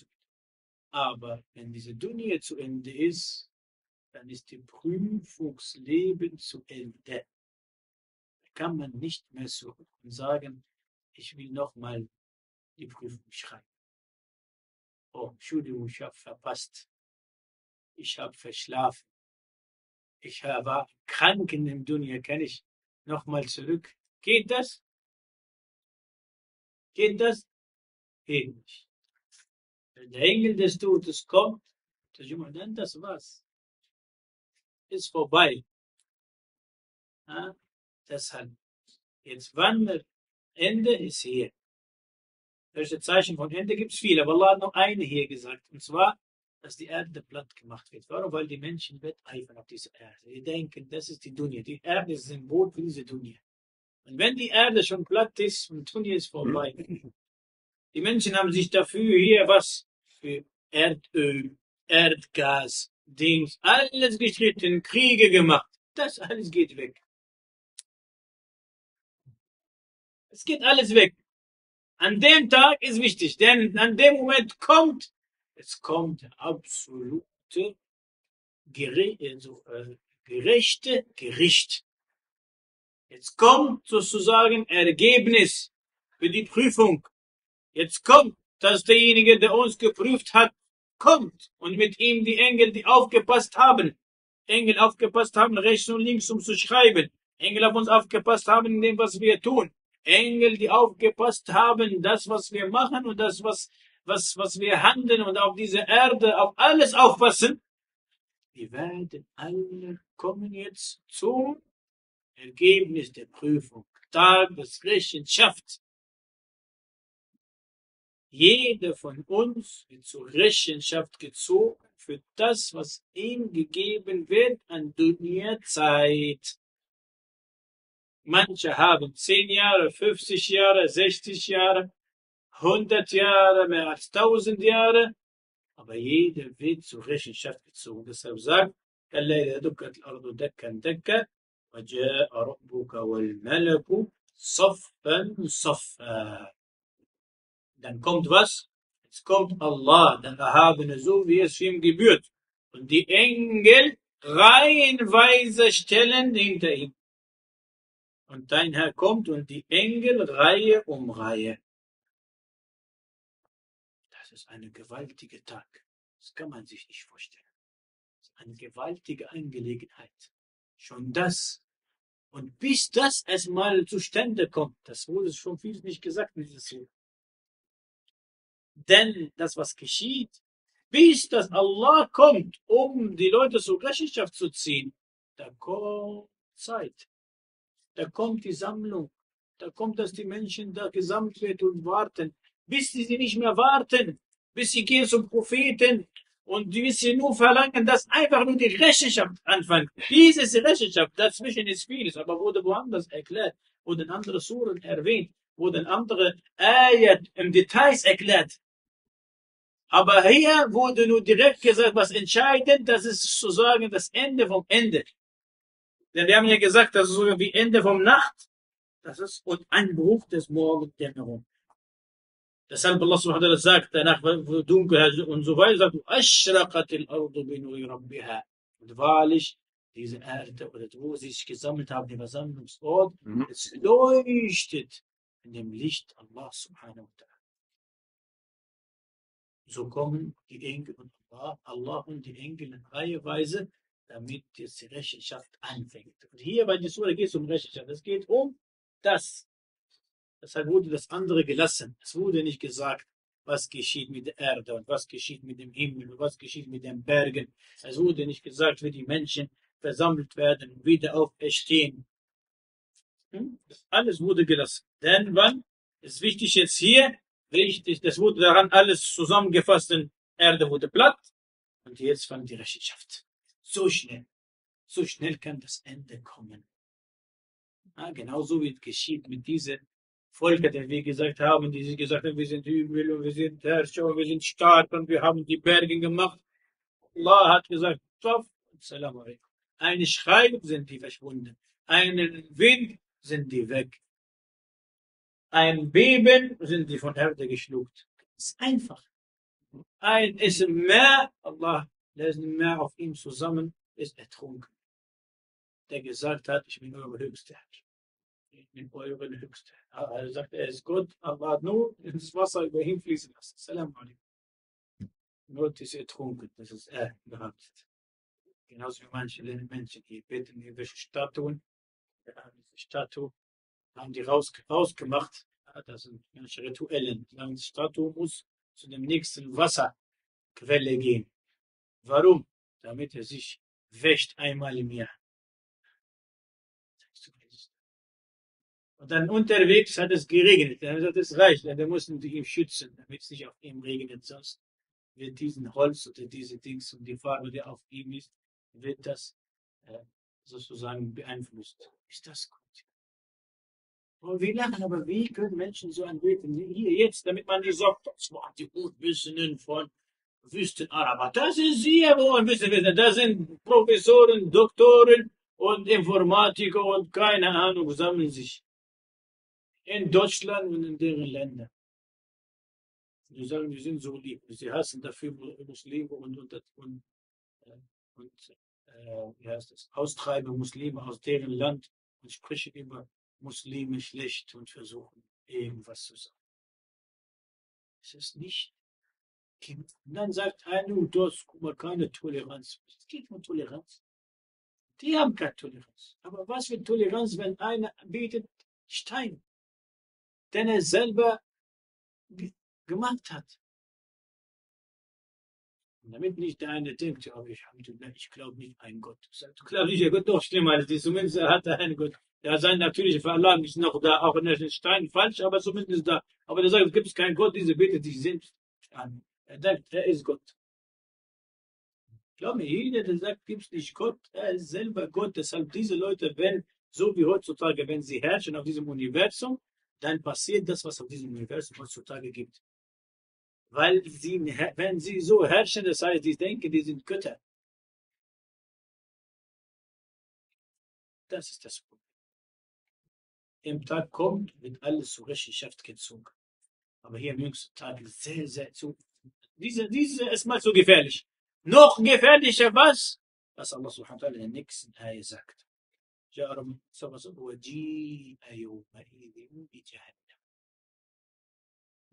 Aber wenn diese Dunya zu Ende ist, dann ist die Prüfungsleben zu Ende. Da kann man nicht mehr zurück und sagen, ich will nochmal die Prüfung schreiben. Oh, Entschuldigung, ich habe verpasst. Ich habe verschlafen. Ich war krank in dem Dunya. Kann ich nochmal zurück? Geht das? Geht das? Geht nicht. Wenn der Engel des Todes kommt, dann das war's. Ist vorbei. Ja, deshalb. Jetzt wann Ende ist hier. Welche Zeichen von Ende gibt es viele, aber Allah hat noch eine hier gesagt. Und zwar dass die Erde platt gemacht wird. Warum? Weil die Menschen wetteifern auf diese Erde. Die denken, das ist die Dunya. Die Erde ist ein Symbol für diese Dunya. Und wenn die Erde schon platt ist, und Dunya ist vorbei. Die Menschen haben sich dafür hier was für Erdöl, Erdgas, Dings, alles geschnitten, Kriege gemacht. Das alles geht weg. Es geht alles weg. An dem Tag ist wichtig, denn an dem Moment kommt, es kommt absolute Gere also, äh, gerechte Gericht. Jetzt kommt sozusagen Ergebnis für die Prüfung. Jetzt kommt, dass derjenige, der uns geprüft hat, kommt und mit ihm die Engel, die aufgepasst haben. Engel aufgepasst haben, rechts und links, um zu schreiben. Engel auf uns aufgepasst haben in dem, was wir tun. Engel, die aufgepasst haben, das, was wir machen und das, was, was, was wir handeln und auf dieser Erde, auf alles aufpassen. Die werden alle kommen jetzt zum Ergebnis der Prüfung. Tag des Rechenschaft. Jeder von uns wird zur Rechenschaft gezogen für das, was ihm gegeben wird an Dunya-Zeit. Manche haben zehn Jahre, fünfzig Jahre, sechzig Jahre, hundert Jahre, mehr als tausend Jahre. Aber jeder wird zur Rechenschaft gezogen. Deshalb sagt, dann kommt was? Jetzt kommt Allah, der Erhabene, so wie es ihm gebührt. Und die Engel reihenweise stellen hinter ihm. Und dein Herr kommt und die Engel Reihe um Reihe. Das ist ein gewaltiger Tag. Das kann man sich nicht vorstellen. Das ist eine gewaltige Angelegenheit. Schon das. Und bis das erstmal zustande kommt, das wurde schon viel nicht gesagt in dieses Jahr. Denn das, was geschieht, bis das Allah kommt, um die Leute zur Rechenschaft zu ziehen, da kommt Zeit. Da kommt die Sammlung. Da kommt, dass die Menschen da gesammelt werden und warten. Bis sie sie nicht mehr warten. Bis sie gehen zum Propheten. Und bis sie nur verlangen, dass einfach nur die Rechenschaft anfängt. Dieses Rechenschaft, dazwischen ist vieles, aber wurde woanders erklärt. Wurde in anderen Suren erwähnt. Wurde in anderen Ayat im Details erklärt. Aber hier wurde nur direkt gesagt, was entscheidend, das ist sozusagen das Ende vom Ende. Denn wir haben ja gesagt, das ist so wie Ende vom Nacht. Das ist und Einbruch des Morgendämmerung. Deshalb Allah subhanahu wa ta'ala sagt, danach wird dunkel und so weiter, sagt, und wahrlich, diese Erde, oder wo sie sich gesammelt haben, der Versammlungsort, mhm. es leuchtet in dem Licht Allah subhanahu wa ta'ala. So kommen die Engel und Allah, Allah und die Engel in reiheweise, damit jetzt die Rechenschaft anfängt. Und hier bei der Surah geht es um Rechenschaft. Es geht um das. Deshalb wurde das andere gelassen. Es wurde nicht gesagt, was geschieht mit der Erde und was geschieht mit dem Himmel und was geschieht mit den Bergen. Es wurde nicht gesagt, wie die Menschen versammelt werden und wieder auferstehen. Hm? Das alles wurde gelassen. Denn wann? Ist wichtig jetzt hier, richtig, das wurde daran alles zusammengefasst, denn Erde wurde platt und jetzt fängt die Rechenschaft. So schnell, so schnell kann das Ende kommen. Ja, genauso wie es geschieht mit diesen Völkern, die wir gesagt haben, die sich gesagt haben, wir sind übel und wir sind Herrscher und wir sind stark und wir haben die Berge gemacht. Allah hat gesagt, Salam alaikum. Eine Schreibe sind die verschwunden, einen Wind sind die weg, ein Beben sind die von Erde geschluckt. Das ist einfach. Ein ist mehr, Allah lesen mehr auf ihm zusammen, ist ertrunken. Der gesagt hat, ich bin euer Höchster. Ich bin euer Höchster. Er sagt, er ist Gott, aber hat nur ins Wasser über ihn fließen lassen. Salam alaikum. Gott ist ertrunken, das ist er behauptet. Genauso wie manche Menschen, die beten irgendwelche Statuen. Wir haben diese Statue, haben die raus, rausgemacht. Das sind manche Rituellen. Die Statue muss zu dem nächsten Wasserquelle gehen. Warum? Damit er sich wäscht einmal im Jahr. Und dann unterwegs hat es geregnet. Dann hat es reicht. Dann mussten die ihn schützen, damit es nicht auf ihm regnet sonst. wird diesen Holz oder diese Dings und die Farbe, die auf ihm ist, wird das äh, sozusagen beeinflusst. Ist das gut? Und wir lachen, aber wie können Menschen so anbeten? Hier jetzt, damit man nicht sagt, das waren die Gutwissenden von Wüstenaraber. Das sind sie, aber das sind Professoren, Doktoren und Informatiker und keine Ahnung, sammeln sich in Deutschland und in deren Ländern. Die sagen, die sind so lieb, sie hassen dafür Muslime und, und, und, und äh, wie heißt das? Austreiben Muslime aus deren Land und sprechen über Muslime schlecht und versuchen irgendwas zu sagen. Es ist nicht. Und dann sagt einer, das, guck mal, keine Toleranz. Es geht um Toleranz. Die haben keine Toleranz. Aber was für Toleranz, wenn einer betet Stein, den er selber gemacht hat. Und damit nicht der eine denkt, oh, ich, ich glaube nicht an Gott. Sagt, du glaubst nicht an Gott, doch schlimmer als das. Zumindest hat er einen Gott. Ja, sein natürlicher Verlag ist noch da, auch wenn der Stein falsch, aber zumindest da. Aber der sagt, es gibt keinen Gott, diese betet sich selbst an. Er sagt, er ist Gott. Glaub mir, jeder, der sagt, gibt es nicht Gott, er ist selber Gott. Deshalb diese Leute, wenn, so wie heutzutage, wenn sie herrschen auf diesem Universum, dann passiert das, was auf diesem Universum heutzutage gibt. Weil sie, wenn sie so herrschen, das heißt, die denken, die sind Götter. Das ist das Problem. Im Tag kommt, wird alles zur Rechenschaft gezogen. Aber hier im jüngsten Tag ist sehr, sehr zu. Diese, diese ist mal so gefährlich. Noch gefährlicher was? Was Allah subhanahu wa ta'ala in der nächsten Ayah sagt. Und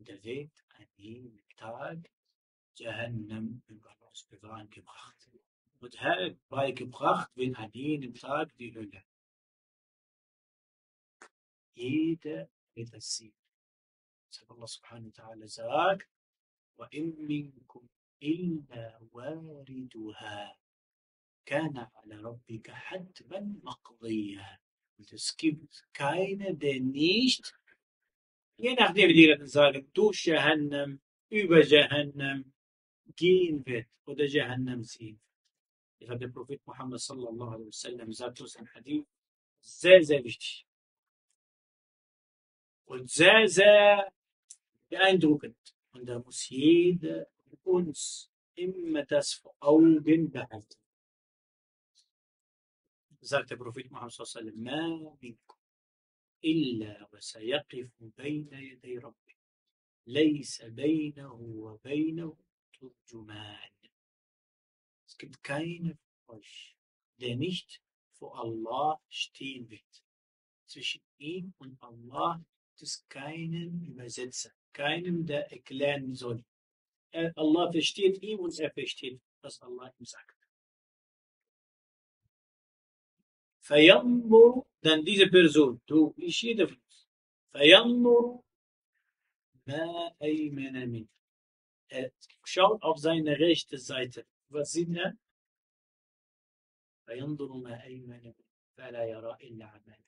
da wird an jedem Tag Jahannam über uns bewahren gebracht. Und herbeigebracht wird an jedem Tag die Hölle. Jeder wird es sehen. Allah subhanahu wa ta'ala sagt, وَإِنْ مِنْكُمْ إِلَّا وَارِدُهَا كَانَ عَلَى رَبِّكَ حَتْمًا مَقْضِيًّا. Und es gibt keiner, der nicht, je nachdem wie die Reden sagen, durch Jahannam, über Jahannam gehen wird oder Jahannam sehen wird. Ich habe den Prophet Muhammad sallallahu alaihi wasallam sagt uns im Hadith, sehr, sehr wichtig und sehr, sehr beeindruckend. Und da muss jeder von uns immer das vor Augen behalten. Sagt der Prophet Muhammad sallallahu alaihi wasallam, minkum illa wa sayaqifu bayna yaday rabbih, laysa baynahu wa baynahu turjuman. Es gibt keinen von euch, der nicht vor Allah stehen wird. Zwischen ihm und Allah gibt es keinen Übersetzer, keinem, der erklären soll. Er, Allah versteht ihm und er versteht, was Allah ihm sagt. Fayamur, dann diese Person, du, ich, jeder von uns. Fayamur, ma aymana min. Er schaut auf seine rechte Seite. Was sieht er? Fayandur ma aymana min. Fala yara illa amala.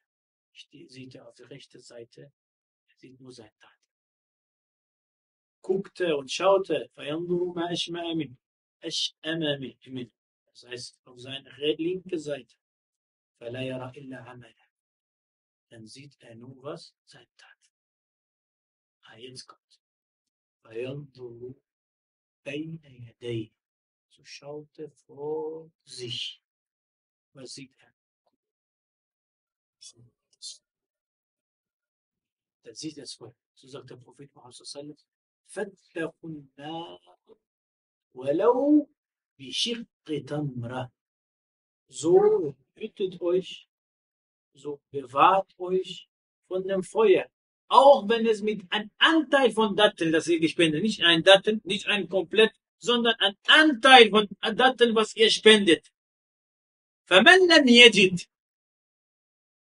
Sieht er auf die rechte Seite, er sieht nur sein Tat. Guckte und schaute, das heißt, auf seine linke Seite, dann sieht er nur was, sein Tat. Ah, jetzt kommt. So schaute vor sich. Was sieht er? Dann sieht er es wohl. So sagt der Prophet Muhammad sallallahu alaihi wasallam, فَاتَّقُوا النَّارَ وَلَوْ بِشِقِّ تَمْرَةٍ. So hütet euch, so bewahrt euch von dem Feuer. Auch wenn es mit einem Anteil von Datteln, das ihr gespendet, nicht ein Dattel, nicht ein komplett, sondern ein Anteil von Datteln, was ihr spendet. فَمَنْ لَمْ يَجِدْ.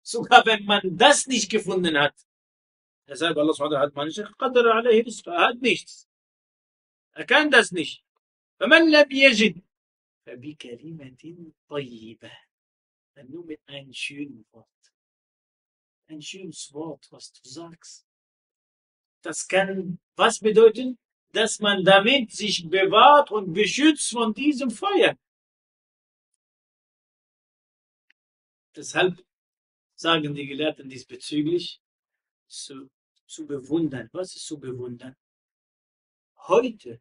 Sogar wenn man das nicht gefunden hat. Deshalb Allah subhanahu wa ta'ala hat manche Qadara alayhi rizqa, er hat nichts. Er kann das nicht. فَمَنْ لَمْ يَجِدْ فَبِكَلِمَةٍ طَيِّبَةٍ. Dann nur mit einem schönen Wort. Ein schönes Wort, was du sagst. Das kann was bedeuten? dass man damit sich bewahrt und beschützt von diesem Feuer. Deshalb sagen die Gelehrten diesbezüglich zu, zu bewundern. Was ist zu bewundern? Heute,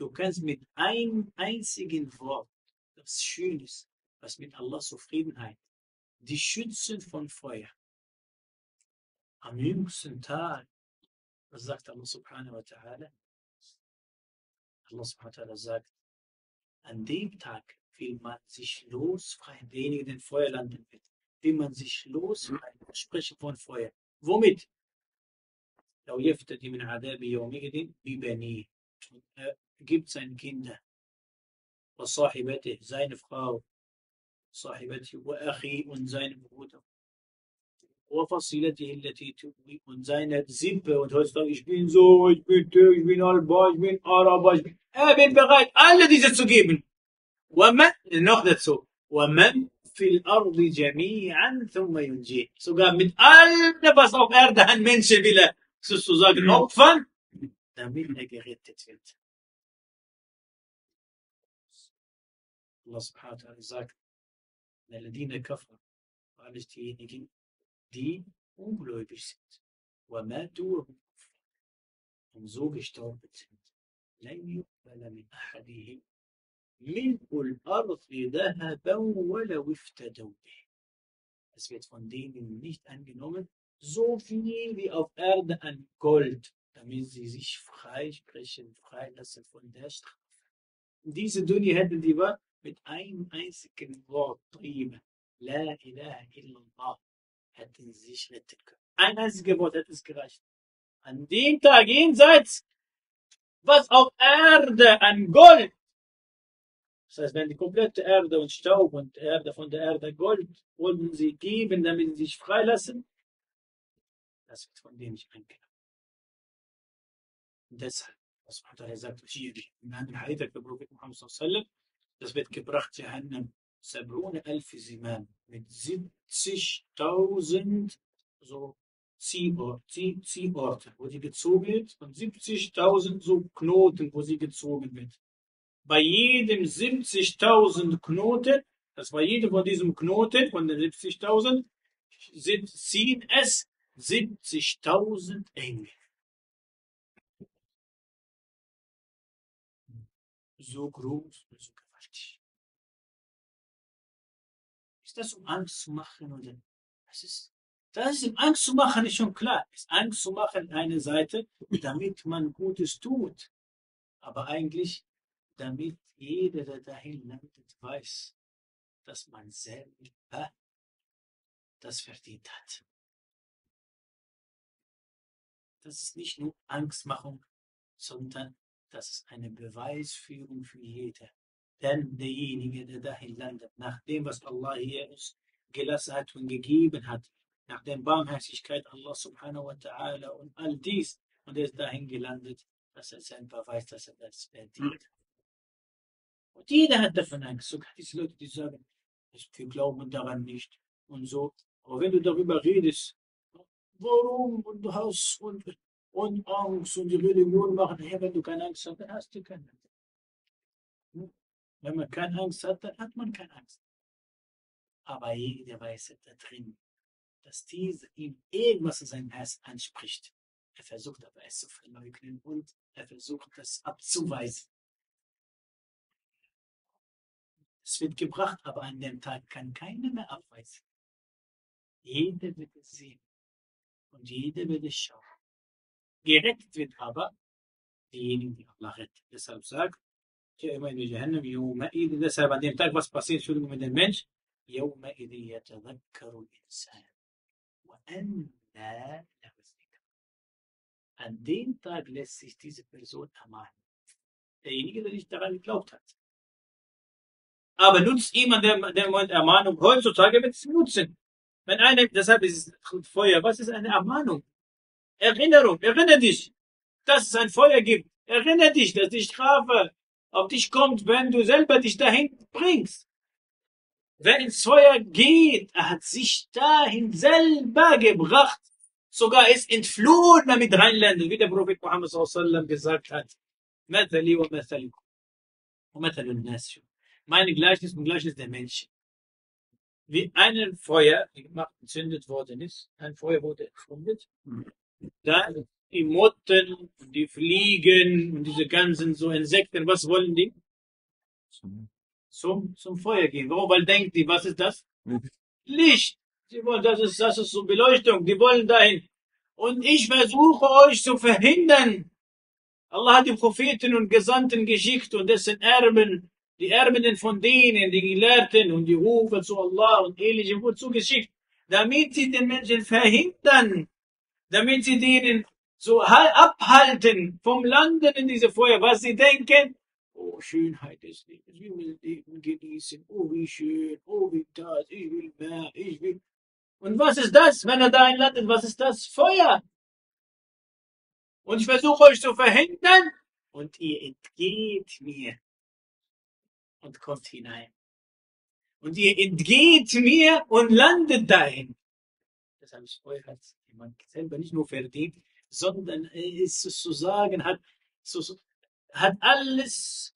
du kannst mit einem einzigen Wort, das schön ist, was mit Allahs Zufriedenheit, die schützen von Feuer. Am jüngsten Tag, was sagt Allah subhanahu wa ta'ala? Allah subhanahu wa ta'ala sagt, an dem Tag will man sich losfreien, derjenige, den Feuer landen wird, will man sich losfreien, spreche von Feuer. Womit? Und er gibt seinen Kindern, seine Frau, und seinen Bruder. Und seine Sippe, und heutzutage, ich bin so, ich bin Türk, ich bin Alba, ich bin Araber, ich bin, er bin bereit, alle diese zu geben. Noch dazu, sogar mit allem, was auf Erde an Menschen will er, sozusagen opfern, damit er gerettet wird. Allah subhanahu wa ta'ala sagt, Naladine Kafra, alles diejenigen, die ungläubig sind, und so gestorben sind, es wird von denen nicht angenommen, so viel wie auf Erde an Gold, damit sie sich freisprechen, freilassen von der Strafe. Diese Dunya hätten die Wahrheit mit einem einzigen Wort, Prima, La ilaha illallah, hätten sie sich retten können. Ein einziges Wort hätte es gereicht. An dem Tag jenseits, was auf Erde an Gold, das heißt, wenn die komplette Erde und Staub und Erde von der Erde Gold wollten sie geben, damit sie sich freilassen, das wird von denen nicht angenommen. Deshalb, was Allah sagt, in einem Hadith der Prophet Muhammad sallallahu alaihi wasallam, das wird gebracht, Jahannam, mit siebzigtausend so Ziehorte, Zieh, Ziehorte, wo sie gezogen wird, und siebzigtausend so Knoten, wo sie gezogen wird. Bei jedem siebzigtausend Knoten, das war jeder von diesem Knoten, von den siebzigtausend, ziehen es siebzigtausend Engel. So groß und so gewaltig. Ist das, um Angst zu machen? Oder? Das ist, das ist um Angst zu machen, ist schon klar. Ist Angst zu machen, eine Seite, damit man Gutes tut. Aber eigentlich, damit jeder, der dahin landet, weiß, dass man selber das verdient hat. Das ist nicht nur Angstmachung, sondern das ist eine Beweisführung für jeder. Denn derjenige, der dahin landet, nach dem, was Allah hier uns gelassen hat und gegeben hat, nach der Barmherzigkeit Allah subhanahu wa ta'ala und all dies, und er ist dahin gelandet, dass er selber weiß, dass er das verdient. Und jeder hat davon Angst. Sogar diese Leute, die sagen, wir glauben daran nicht und so. Aber wenn du darüber redest, warum und du hast und Und Angst und die Religion machen, hey, wenn du keine Angst hast, dann hast du keine Angst. Wenn man keine Angst hat, dann hat man keine Angst. Aber jeder weiß da drin, dass dieser ihm irgendwas in seinem Herzen anspricht. Er versucht aber es zu verleugnen und er versucht es abzuweisen. Es wird gebracht, aber an dem Tag kann keiner mehr abweisen. Jeder wird es sehen und jeder wird es schauen. Gerettet wird aber diejenigen, die Allah rettet. Deshalb sagt, deshalb an dem Tag, was passiert mit dem Mensch? An dem Tag lässt sich diese Person ermahnen. Derjenige, der nicht daran geglaubt hat. Aber nutzt jemand der, der Ermahnung? Heutzutage wird es nutzen. Wenn eine, deshalb ist es Feuer. Was ist eine Ermahnung? Erinnerung, erinnere dich, dass es ein Feuer gibt. Erinnere dich, dass die Strafe auf dich kommt, wenn du selber dich dahin bringst. Wer ins Feuer geht, er hat sich dahin selber gebracht. Sogar ist entflohen, damit reinlandet, wie der Prophet Muhammad sallallahu alaihi wasallam gesagt hat. Mathali wa mathalikum. Wa mathalun nas. Meine Gleichnis und Gleichnis der Menschen. Wie ein Feuer gemacht, entzündet worden ist, ein Feuer wurde entzündet, da die Motten, die Fliegen und diese ganzen so Insekten, was wollen die? Zum, zum Feuer gehen. Warum? Weil denkt die, was ist das? Licht. Die wollen, das ist, das ist so Beleuchtung. Die wollen dahin. Und ich versuche euch zu verhindern. Allah hat die Propheten und Gesandten geschickt und dessen Erben, die Erbenden von denen, die Gelehrten und die Rufe zu Allah und Ähnlichem wurden zugeschickt, damit sie den Menschen verhindern, damit sie denen so abhalten vom Landen in diese Feuer, was sie denken. Oh, Schönheit ist nicht. Ich will Leben genießen. Oh, wie schön. Oh, wie das. Ich will mehr. Ich will. Und was ist das, wenn er da einlandet? Was ist das? Feuer. Und ich versuche euch zu verhindern. Und ihr entgeht mir. Und kommt hinein. Und ihr entgeht mir und landet dahin. Das habe ich vorher als jemand selber nicht nur verdient, sondern es zu sagen hat, so, so, hat alles,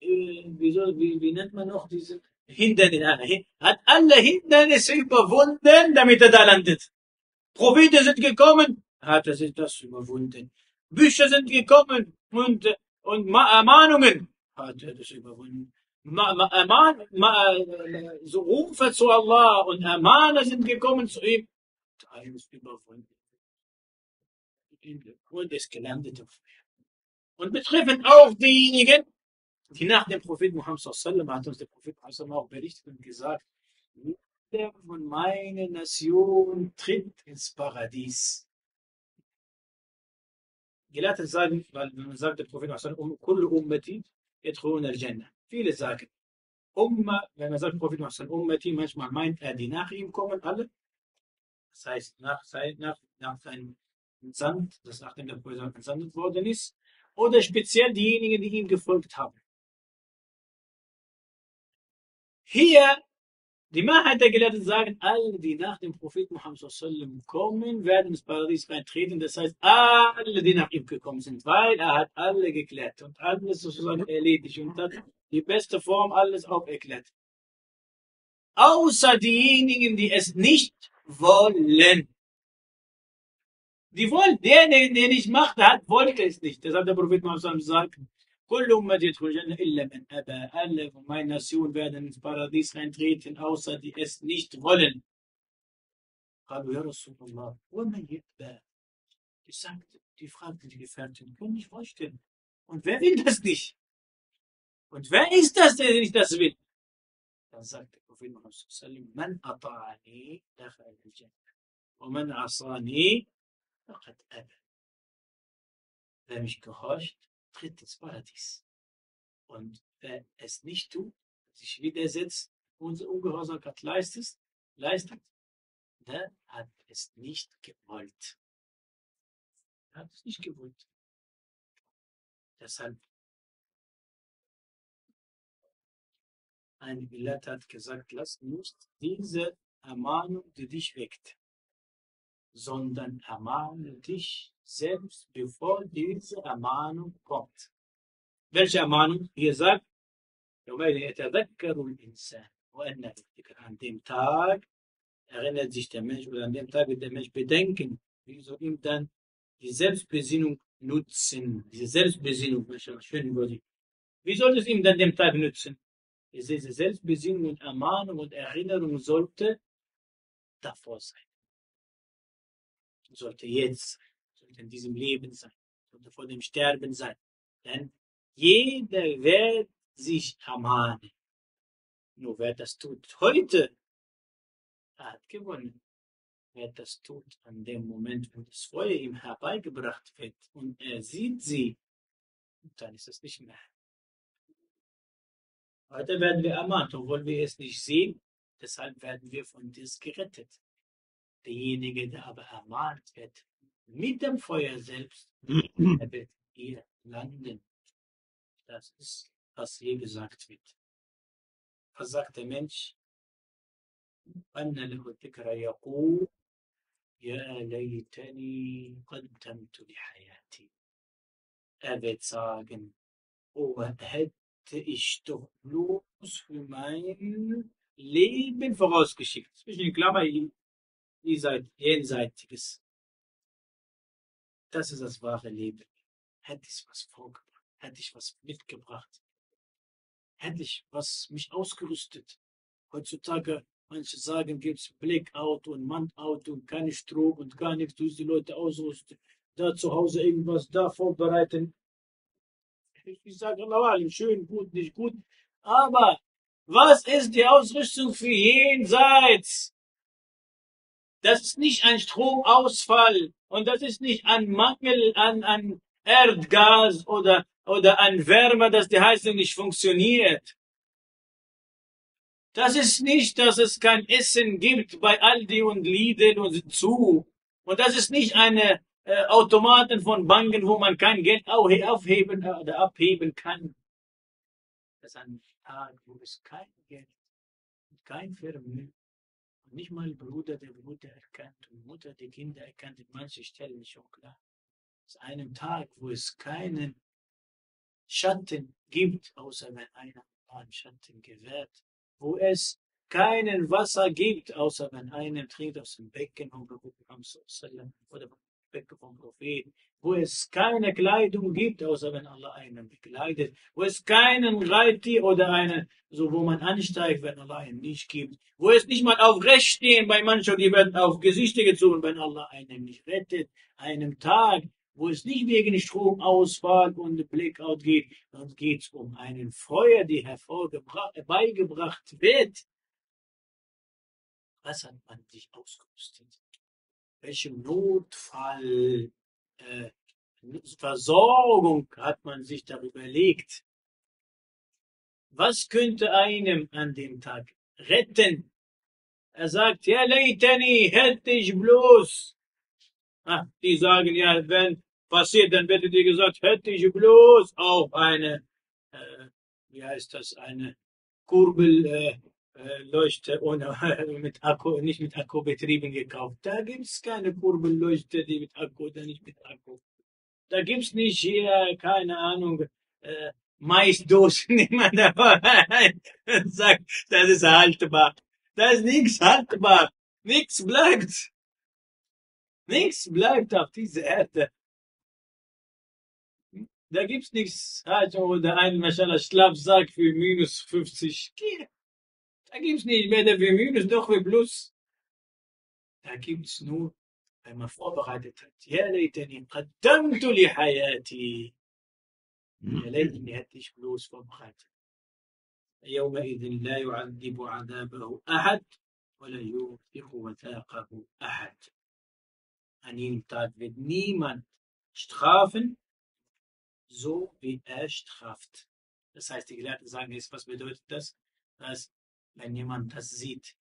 äh, wie, soll, wie, wie nennt man noch diese Hindernisse, hat alle Hindernisse überwunden, damit er da landet. Propheten sind gekommen, hat er sich das überwunden. Bücher sind gekommen und, und Ermahnungen, hat er das überwunden. Ma, ma, ermahn, ma, so Rufe zu Allah und Ermahner sind gekommen zu ihm, hat er das überwunden. Und es gelandet auf und betreffend auch diejenigen, die nach dem Propheten Muhammad sallallahu alaihi wasallam, hat uns der Prophet auch berichtet und gesagt, jeder von meiner Nation tritt ins Paradies. Gelehrte sagen, weil man sagt, der Prophet sallallahu alaihi wasallam, kullu ummati yadkhuluna al-Jannah. Viele sagen, Umma, wenn man sagt, Prophet sallallahu alaihi wasallam, ummati, manchmal meint er, die nach ihm kommen, alle. Das heißt, nach, nach, nach seinem Sand, das nachdem der Prophet entsandt worden ist, oder speziell diejenigen, die ihm gefolgt haben. Hier, die Mehrheit der Gelehrten sagen, alle, die nach dem Propheten Muhammad sallallahu alaihi wasallam kommen, werden ins Paradies eintreten. Das heißt, alle, die nach ihm gekommen sind, weil er hat alle geklärt und alles sozusagen erledigt und hat die beste Form alles auch erklärt. Außer diejenigen, die es nicht wollen. Die wollen, der, der nicht macht, hat, wollte es nicht. Das hat der Prophet Muhammad gesagt. Alle von meiner Nation werden ins Paradies eintreten, außer die es nicht wollen. Die sagte, die fragte die Gefährten, können nicht vorstellen. Und wer will das nicht? Und wer ist das, der nicht das will? Dann sagt der Prophet Muhammad, wer mich gehorcht, tritt ins Paradies. Und wer es nicht tut, sich widersetzt, unser Ungehorsamkeit leistet, leistet, der hat es nicht gewollt. Er hat es nicht gewollt. Deshalb, ein Billard hat gesagt, lass nicht diese Ermahnung, die dich weckt, sondern ermahne dich selbst, bevor diese Ermahnung kommt. Welche Ermahnung? Hier sagt, an dem Tag erinnert sich der Mensch, oder an dem Tag wird der Mensch bedenken, wie soll ihm dann die Selbstbesinnung nutzen, diese Selbstbesinnung, schön würdig. Wie soll es ihm dann dem Tag nützen? Diese Selbstbesinnung und Ermahnung und Erinnerung sollte davor sein. Sollte jetzt, sollte in diesem Leben sein, sollte vor dem Sterben sein. Denn jeder wird sich ermahnen. Nur wer das tut heute, er hat gewonnen. Wer das tut an dem Moment, wo das Feuer ihm herbeigebracht wird und er sieht sie, dann ist es nicht mehr. Heute werden wir ermahnt, obwohl wir es nicht sehen, deshalb werden wir von dir gerettet. Derjenige, der aber ermahnt wird, mit dem Feuer selbst, er wird hier landen. Das ist, was hier gesagt wird. Was sagt der Mensch? Er wird sagen, oh, hätte ich doch bloß für mein Leben vorausgeschickt. Zwischen den Klammer, ihr seid jenseitiges. Das ist das wahre Leben. Hätte ich was vorgebracht, hätte ich was mitgebracht, hätte ich was mich ausgerüstet. Heutzutage, manche sagen, gibt es Blackout und Mannout und keine Strom und gar nichts, du musst die Leute ausrüsten, da zu Hause irgendwas da vorbereiten. Ich sage, Allah, schön, gut, nicht gut. Aber was ist die Ausrüstung für jenseits? Das ist nicht ein Stromausfall und das ist nicht ein Mangel an, an Erdgas oder, oder an Wärme, dass die Heizung nicht funktioniert. Das ist nicht, dass es kein Essen gibt bei Aldi und Lidl und zu. Und das ist nicht eine äh, Automaten von Banken, wo man kein Geld aufheben oder abheben kann. Das ist ein Tag, wo es kein Geld und kein Vermögen. Und nicht mal Bruder, der Bruder erkannt und Mutter, die Kinder erkannt, in manchen Stellen schon klar. Es ist einem Tag, wo es keinen Schatten gibt, außer wenn einer einen Schatten gewährt. Wo es keinen Wasser gibt, außer wenn einem trinkt aus dem Becken vom Propheten oder Becken vom Propheten, wo es keine Kleidung gibt, außer wenn Allah einen bekleidet, wo es keinen Reittier oder einen, so wo man ansteigt, wenn Allah einen nicht gibt, wo es nicht mal aufrecht stehen, bei manchen, die werden auf Gesichter gezogen, wenn Allah einen nicht rettet, einem Tag, wo es nicht wegen Stromausfall und Blackout geht, sondern geht es um einen Feuer, die herbeigebracht wird. Was hat man sich ausgerüstet? Welchem Notfall, äh, Versorgung hat man sich darüber überlegt? Was könnte einem an dem Tag retten? Er sagt, ja, Leitani, hätte ich bloß. Ah, die sagen, ja, wenn passiert, dann wird dir gesagt, hätte ich bloß auch eine, äh, wie heißt das, eine Kurbelleuchte ohne, mit Akku, nicht mit Akku betrieben gekauft. Da gibt es keine Kurbelleuchte, die mit Akku oder nicht mit Akku. Da gibt es nicht hier, keine Ahnung, äh, Maisdosen, die man da sagt, das ist haltbar. Da ist nichts haltbar, nichts bleibt. Nichts bleibt auf dieser Erde. Da gibt es nichts, oder einen Mashallah Schlafsack für minus fünfzig. Da gibt es nicht mehr für minus, doch für plus. Da gibt es nur, wenn man vorbereitet hat. Ja, Leitani, qaddamtu li hayati. Ja, Leitani, hätte ich bloß vorbereitet. Yawma idhin la yu'adhibu 'adhabahu ahad, wa la yuwathiqu wathaqahu ahad. An jedem Tag wird niemand strafen, so wie er straft. Das heißt, die Gelehrten sagen jetzt, was bedeutet das? Dass, wenn jemand das sieht,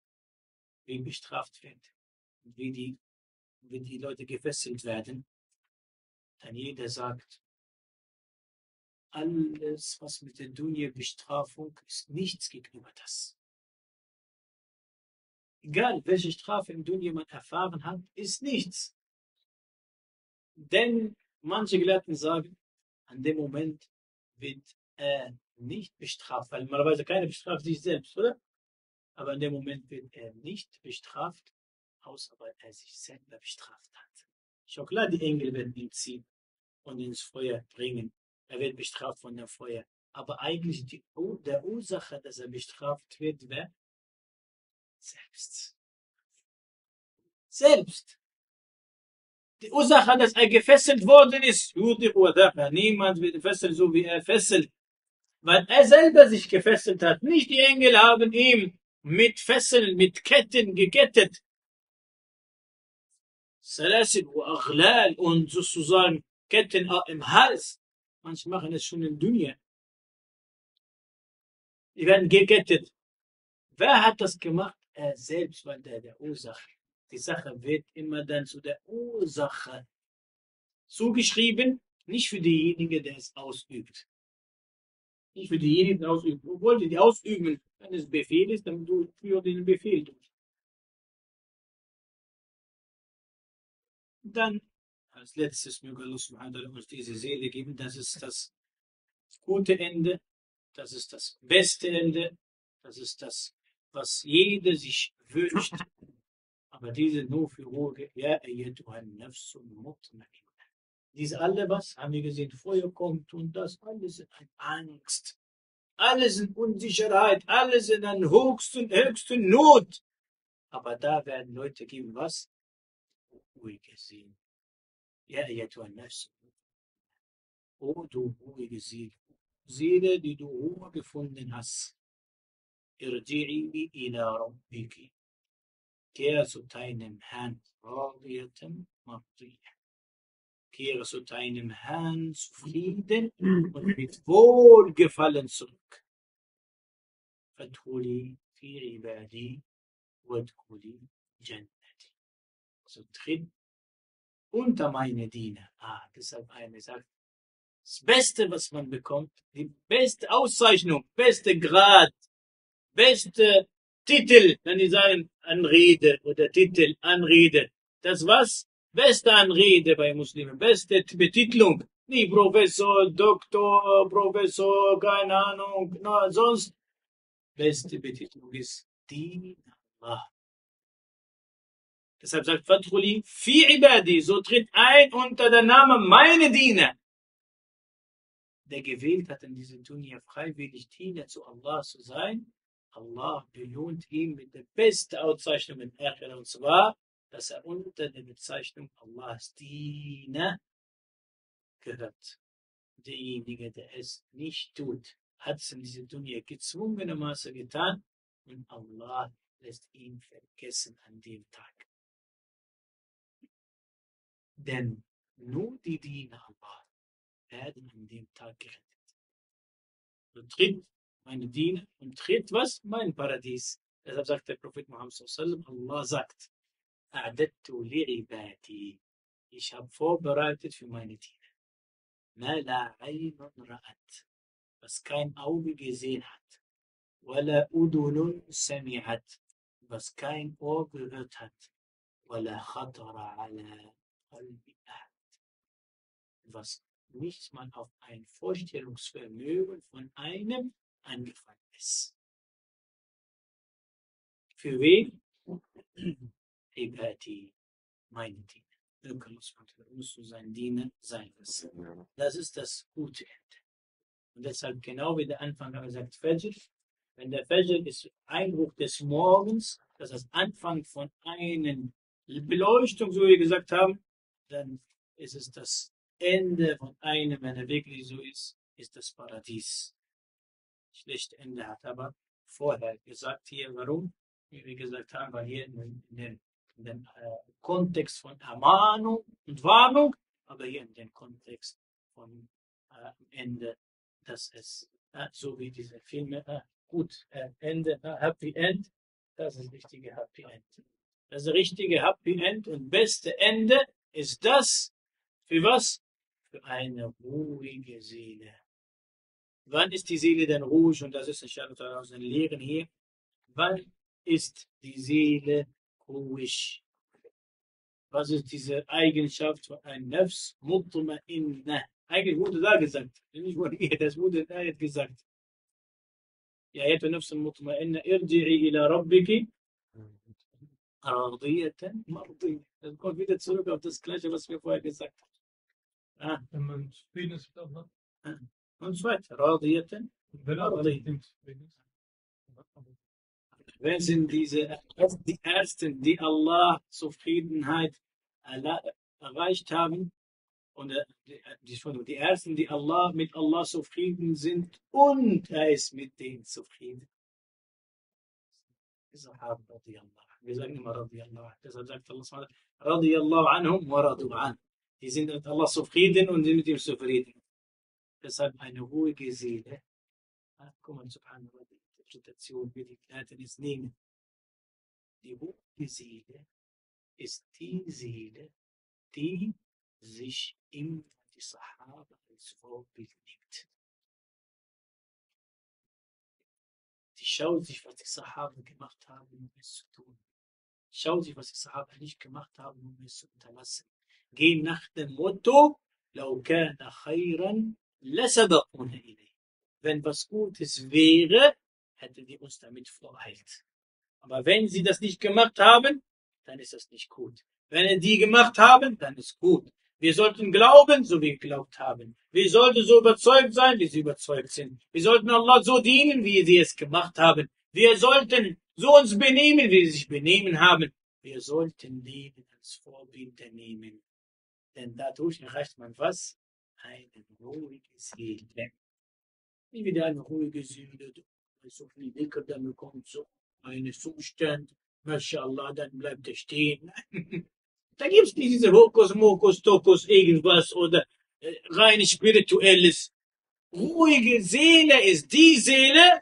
wie bestraft wird, wie die, wie die Leute gefesselt werden, dann jeder sagt, alles, was mit der Dunya-Bestrafung ist, nichts gegenüber das. Egal, welche Strafe im Dunya man erfahren hat, ist nichts. Denn manche Gelehrten sagen, an dem Moment wird er nicht bestraft, weil normalerweise keiner bestraft sich selbst, oder? Aber an dem Moment wird er nicht bestraft, außer weil er sich selber bestraft hat. Schon klar, die Engel werden ihn ziehen und ins Feuer bringen. Er wird bestraft von dem Feuer. Aber eigentlich die der Ursache, dass er bestraft wird, wäre selbst. Selbst. Die Ursache, dass er gefesselt worden ist, niemand wird gefesselt, so wie er fesselt, weil er selber sich gefesselt hat. Nicht die Engel haben ihn mit Fesseln, mit Ketten gekettet. Salasil wa Aghlal und sozusagen Ketten im Hals. Manche machen es schon in Dunya. Die werden gekettet. Wer hat das gemacht? Er selbst war der, der Ursache. Die Sache wird immer dann zu der Ursache zugeschrieben, nicht für denjenigen, der es ausübt. Nicht für diejenigen, die ausüben. Obwohl die ausüben, wenn es Befehl ist, dann führt den Befehl durch. Dann äh, als letztes möge Allah subhanahu wa ta'ala uns diese Seele geben. Das ist das gute Ende, das ist das beste Ende, das ist das, was jeder sich wünscht. Aber diese nur für Ruhe, ja, ayyatuhan nafs mutma'inna. Diese alle, was haben wir gesehen, Feuer kommt und das, alles ist eine Angst. Alles in Unsicherheit, alles in einer höchsten, höchsten Not. Aber da werden Leute geben, was? Ruhige Seele. Ja, ayyatuhan nafs. Oh, du ruhige Seele. Seele, die du Ruhe gefunden hast. Irji'i ila rabbiki. Kehre zu deinem Herrn, radiyatan mardiyah. Kehre zu deinem Herrn zufrieden und mit Wohlgefallen zurück. Fadkhuli fi ibadi wadkhuli jannati. So tritt unter meine Diener. Ah, deshalb eine sagt, das Beste, was man bekommt, die beste Auszeichnung, beste Grad, beste Titel, wenn die sagen, Anrede oder Titel, Anrede. Das was? Beste Anrede bei Muslimen, beste Betitelung. Nicht Professor, Doktor, Professor, keine Ahnung, na, sonst. Beste Betitelung ist Dien Allah. Deshalb sagt Fadkhuli, fi ibadi, so tritt ein unter der Name meine Diener. Der gewählt hat in diesem Dunya freiwillig Diener zu Allah zu sein, Allah belohnt ihn mit der besten Auszeichnung in Akhira, und zwar, dass er unter der Bezeichnung Allahs Diener gehört. Derjenige, der es nicht tut, hat es in dieser Dunya gezwungenermaßen getan und Allah lässt ihn vergessen an dem Tag. Denn nur die Diener Allah werden an dem Tag gerettet. So tritt meine Diener und tritt was? Mein Paradies. Deshalb sagt der Prophet Muhammad sallallahu alaihi wasallam, Allah sagt, A'dattu li ibadi. Ich habe vorbereitet für meine Diener. Ma la aynun ra'at. Was kein Auge gesehen hat. Wala udunun sami'at. Was kein Ohr gehört hat. Wala khatara ala qalbi ahad. Was nicht mal auf ein Vorstellungsvermögen von einem angefangen ist. Für wen? Ibadi, meine Diener. Möge Allah uns zu seinen Dienern sein lassen. Das ist das gute Ende. Und deshalb, genau wie der Anfang haben wir gesagt, Fajr, wenn der Fajr ist Einbruch des Morgens, das ist Anfang von einer Beleuchtung, so wie wir gesagt haben, dann ist es das Ende von einem, wenn er wirklich so ist, ist das Paradies. Schlecht Ende hat aber vorher gesagt hier, warum? Wie wir gesagt haben, weil hier in den, in den äh, Kontext von Ermahnung und Warnung, aber hier in den Kontext von äh, Ende, dass es äh, so wie diese Filme, äh, gut, äh, Ende, äh, Happy End, das ist das richtige Happy End. Das richtige Happy End und beste Ende ist das, für was? Für eine ruhige Seele. Wann ist die Seele denn ruhig? Und das ist inshallah aus den Lehren hier. Wann ist die Seele ruhig? Was ist diese Eigenschaft von einem Nafs mutma'inna? Eigentlich wurde da gesagt. Nicht nur hier, das wurde in der Ayat gesagt. Ja, ayatu nafs mutma'inna irji'i ila rabbiki radiyatan mardiyatan. Das kommt wieder zurück auf das Gleiche, was wir vorher gesagt haben. Wenn man zufrieden ist mit Allah. Und so weiter. Radiyatan. Wer sind diese die Ersten, die Allah Zufriedenheit erreicht haben? Und die Ersten, die Allah mit Allah zufrieden sind und er ist mit denen zufrieden. Sahaba radiyallahu. Wir sagen immer radiyallahu. Deshalb sagt Allah radiyallahu anhum wa radu an. Die sind mit Allah zufrieden und sind mit ihm zufrieden. Deshalb eine ruhige Seele. Guck mal, subhanallah, die Interpretation, wie die Gleichnis nehmen. Die ruhige Seele ist die Seele, die sich immer die Sahaba als Vorbild nimmt. Die schaut sich, was die Sahaba gemacht haben, um es zu tun. Schaut sich, was die Sahaba nicht gemacht haben, um es zu unterlassen. gehen nach dem Motto, لَوْ كَانَ خَيْرًا لَسَبَقُونَ إِلَيْهِ. Wenn was Gutes wäre, hätten die uns damit voreilt. Aber wenn sie das nicht gemacht haben, dann ist das nicht gut. Wenn die gemacht haben, dann ist gut. Wir sollten glauben, so wie wir geglaubt haben. Wir sollten so überzeugt sein, wie sie überzeugt sind. Wir sollten Allah so dienen, wie sie es gemacht haben. Wir sollten so uns benehmen, wie sie sich benehmen haben. Wir sollten Leben als Vorbild nehmen. Denn dadurch erreicht man was? Eine ruhige Seele. Wie wieder eine ruhige Seele. So viel Dicker, dann bekommt so einen Zustand. MashaAllah, dann bleibt er stehen. Da gibt es nicht diese Hokus, Mokus, Tokus, irgendwas oder äh, rein spirituelles. Ruhige Seele ist die Seele,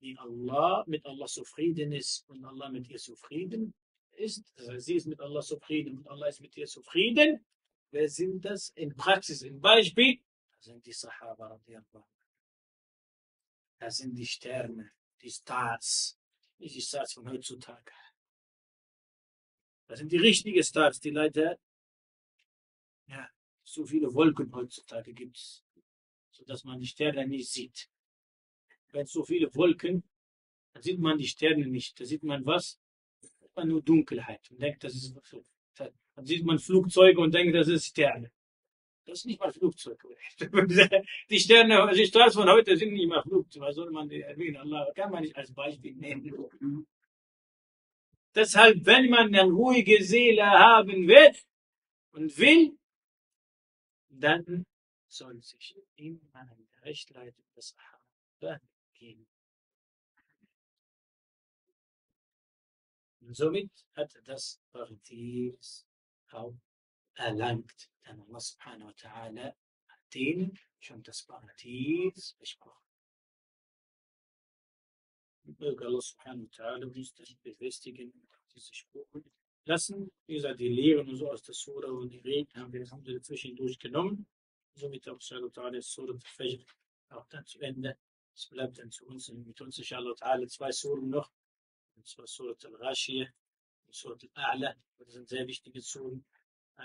die Allah mit Allah zufrieden ist und Allah mit ihr zufrieden ist. Das heißt, sie ist mit Allah zufrieden und Allah ist mit ihr zufrieden. Wer sind das in Praxis? Im Beispiel, das sind die Sahaba, das sind die Sterne, die Stars, nicht die Stars von heutzutage. Das sind die richtigen Stars, die leider ja, so viele Wolken heutzutage gibt es, sodass man die Sterne nicht sieht. Wenn so viele Wolken, dann sieht man die Sterne nicht. Da sieht man was? Da sieht man nur Dunkelheit und denkt, das ist so. Dann sieht man Flugzeuge und denkt, das ist Sterne. Das ist nicht mal Flugzeuge. Die Sterne, die Stars von heute sind nicht mal Flugzeuge. Soll man die erwähnen? Allah kann man nicht als Beispiel nehmen. Deshalb, wenn man eine ruhige Seele haben wird und will, dann soll sich immer an der Rechtleitung des Sahaba geben. Und somit hat das Paradies auch erlangt. Denn Allah subhanahu wa ta'ala hat denen schon das Paradies besprochen. Möge Allah subhanahu wa ta'ala uns das befestigen, diese Sprüche lassen. Wie gesagt, die Lehren und so aus der Surah und die Reden haben wir haben zwischendurch genommen. Somit auch Salat ta'ala Surah al-Fajr auch dann zu Ende. Es bleibt dann zu uns, mit uns inshallah ta'ala zwei Suren noch. Und zwar Surah al-Rashir und Surah al-A'la. Das sind sehr wichtige Suren.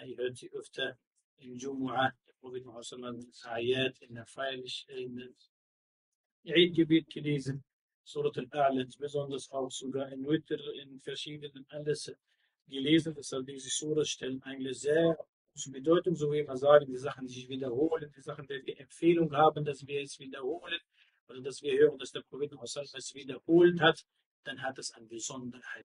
Ihr hört sie öfter in Jumu'ah, der Prophet Muhammad Ayat, in der Feierlich, in der Eidgebet gelesen. Surat al-A'la, besonders auch sogar in Witr, in verschiedenen alles gelesen. Deshalb diese Surah stellen eigentlich sehr große Bedeutung, so wie immer sagen, die Sachen, die sich wiederholen, die Sachen, die wir Empfehlung haben, dass wir es wiederholen, oder dass wir hören, dass der Prophet es wiederholt hat, dann hat es eine Besonderheit.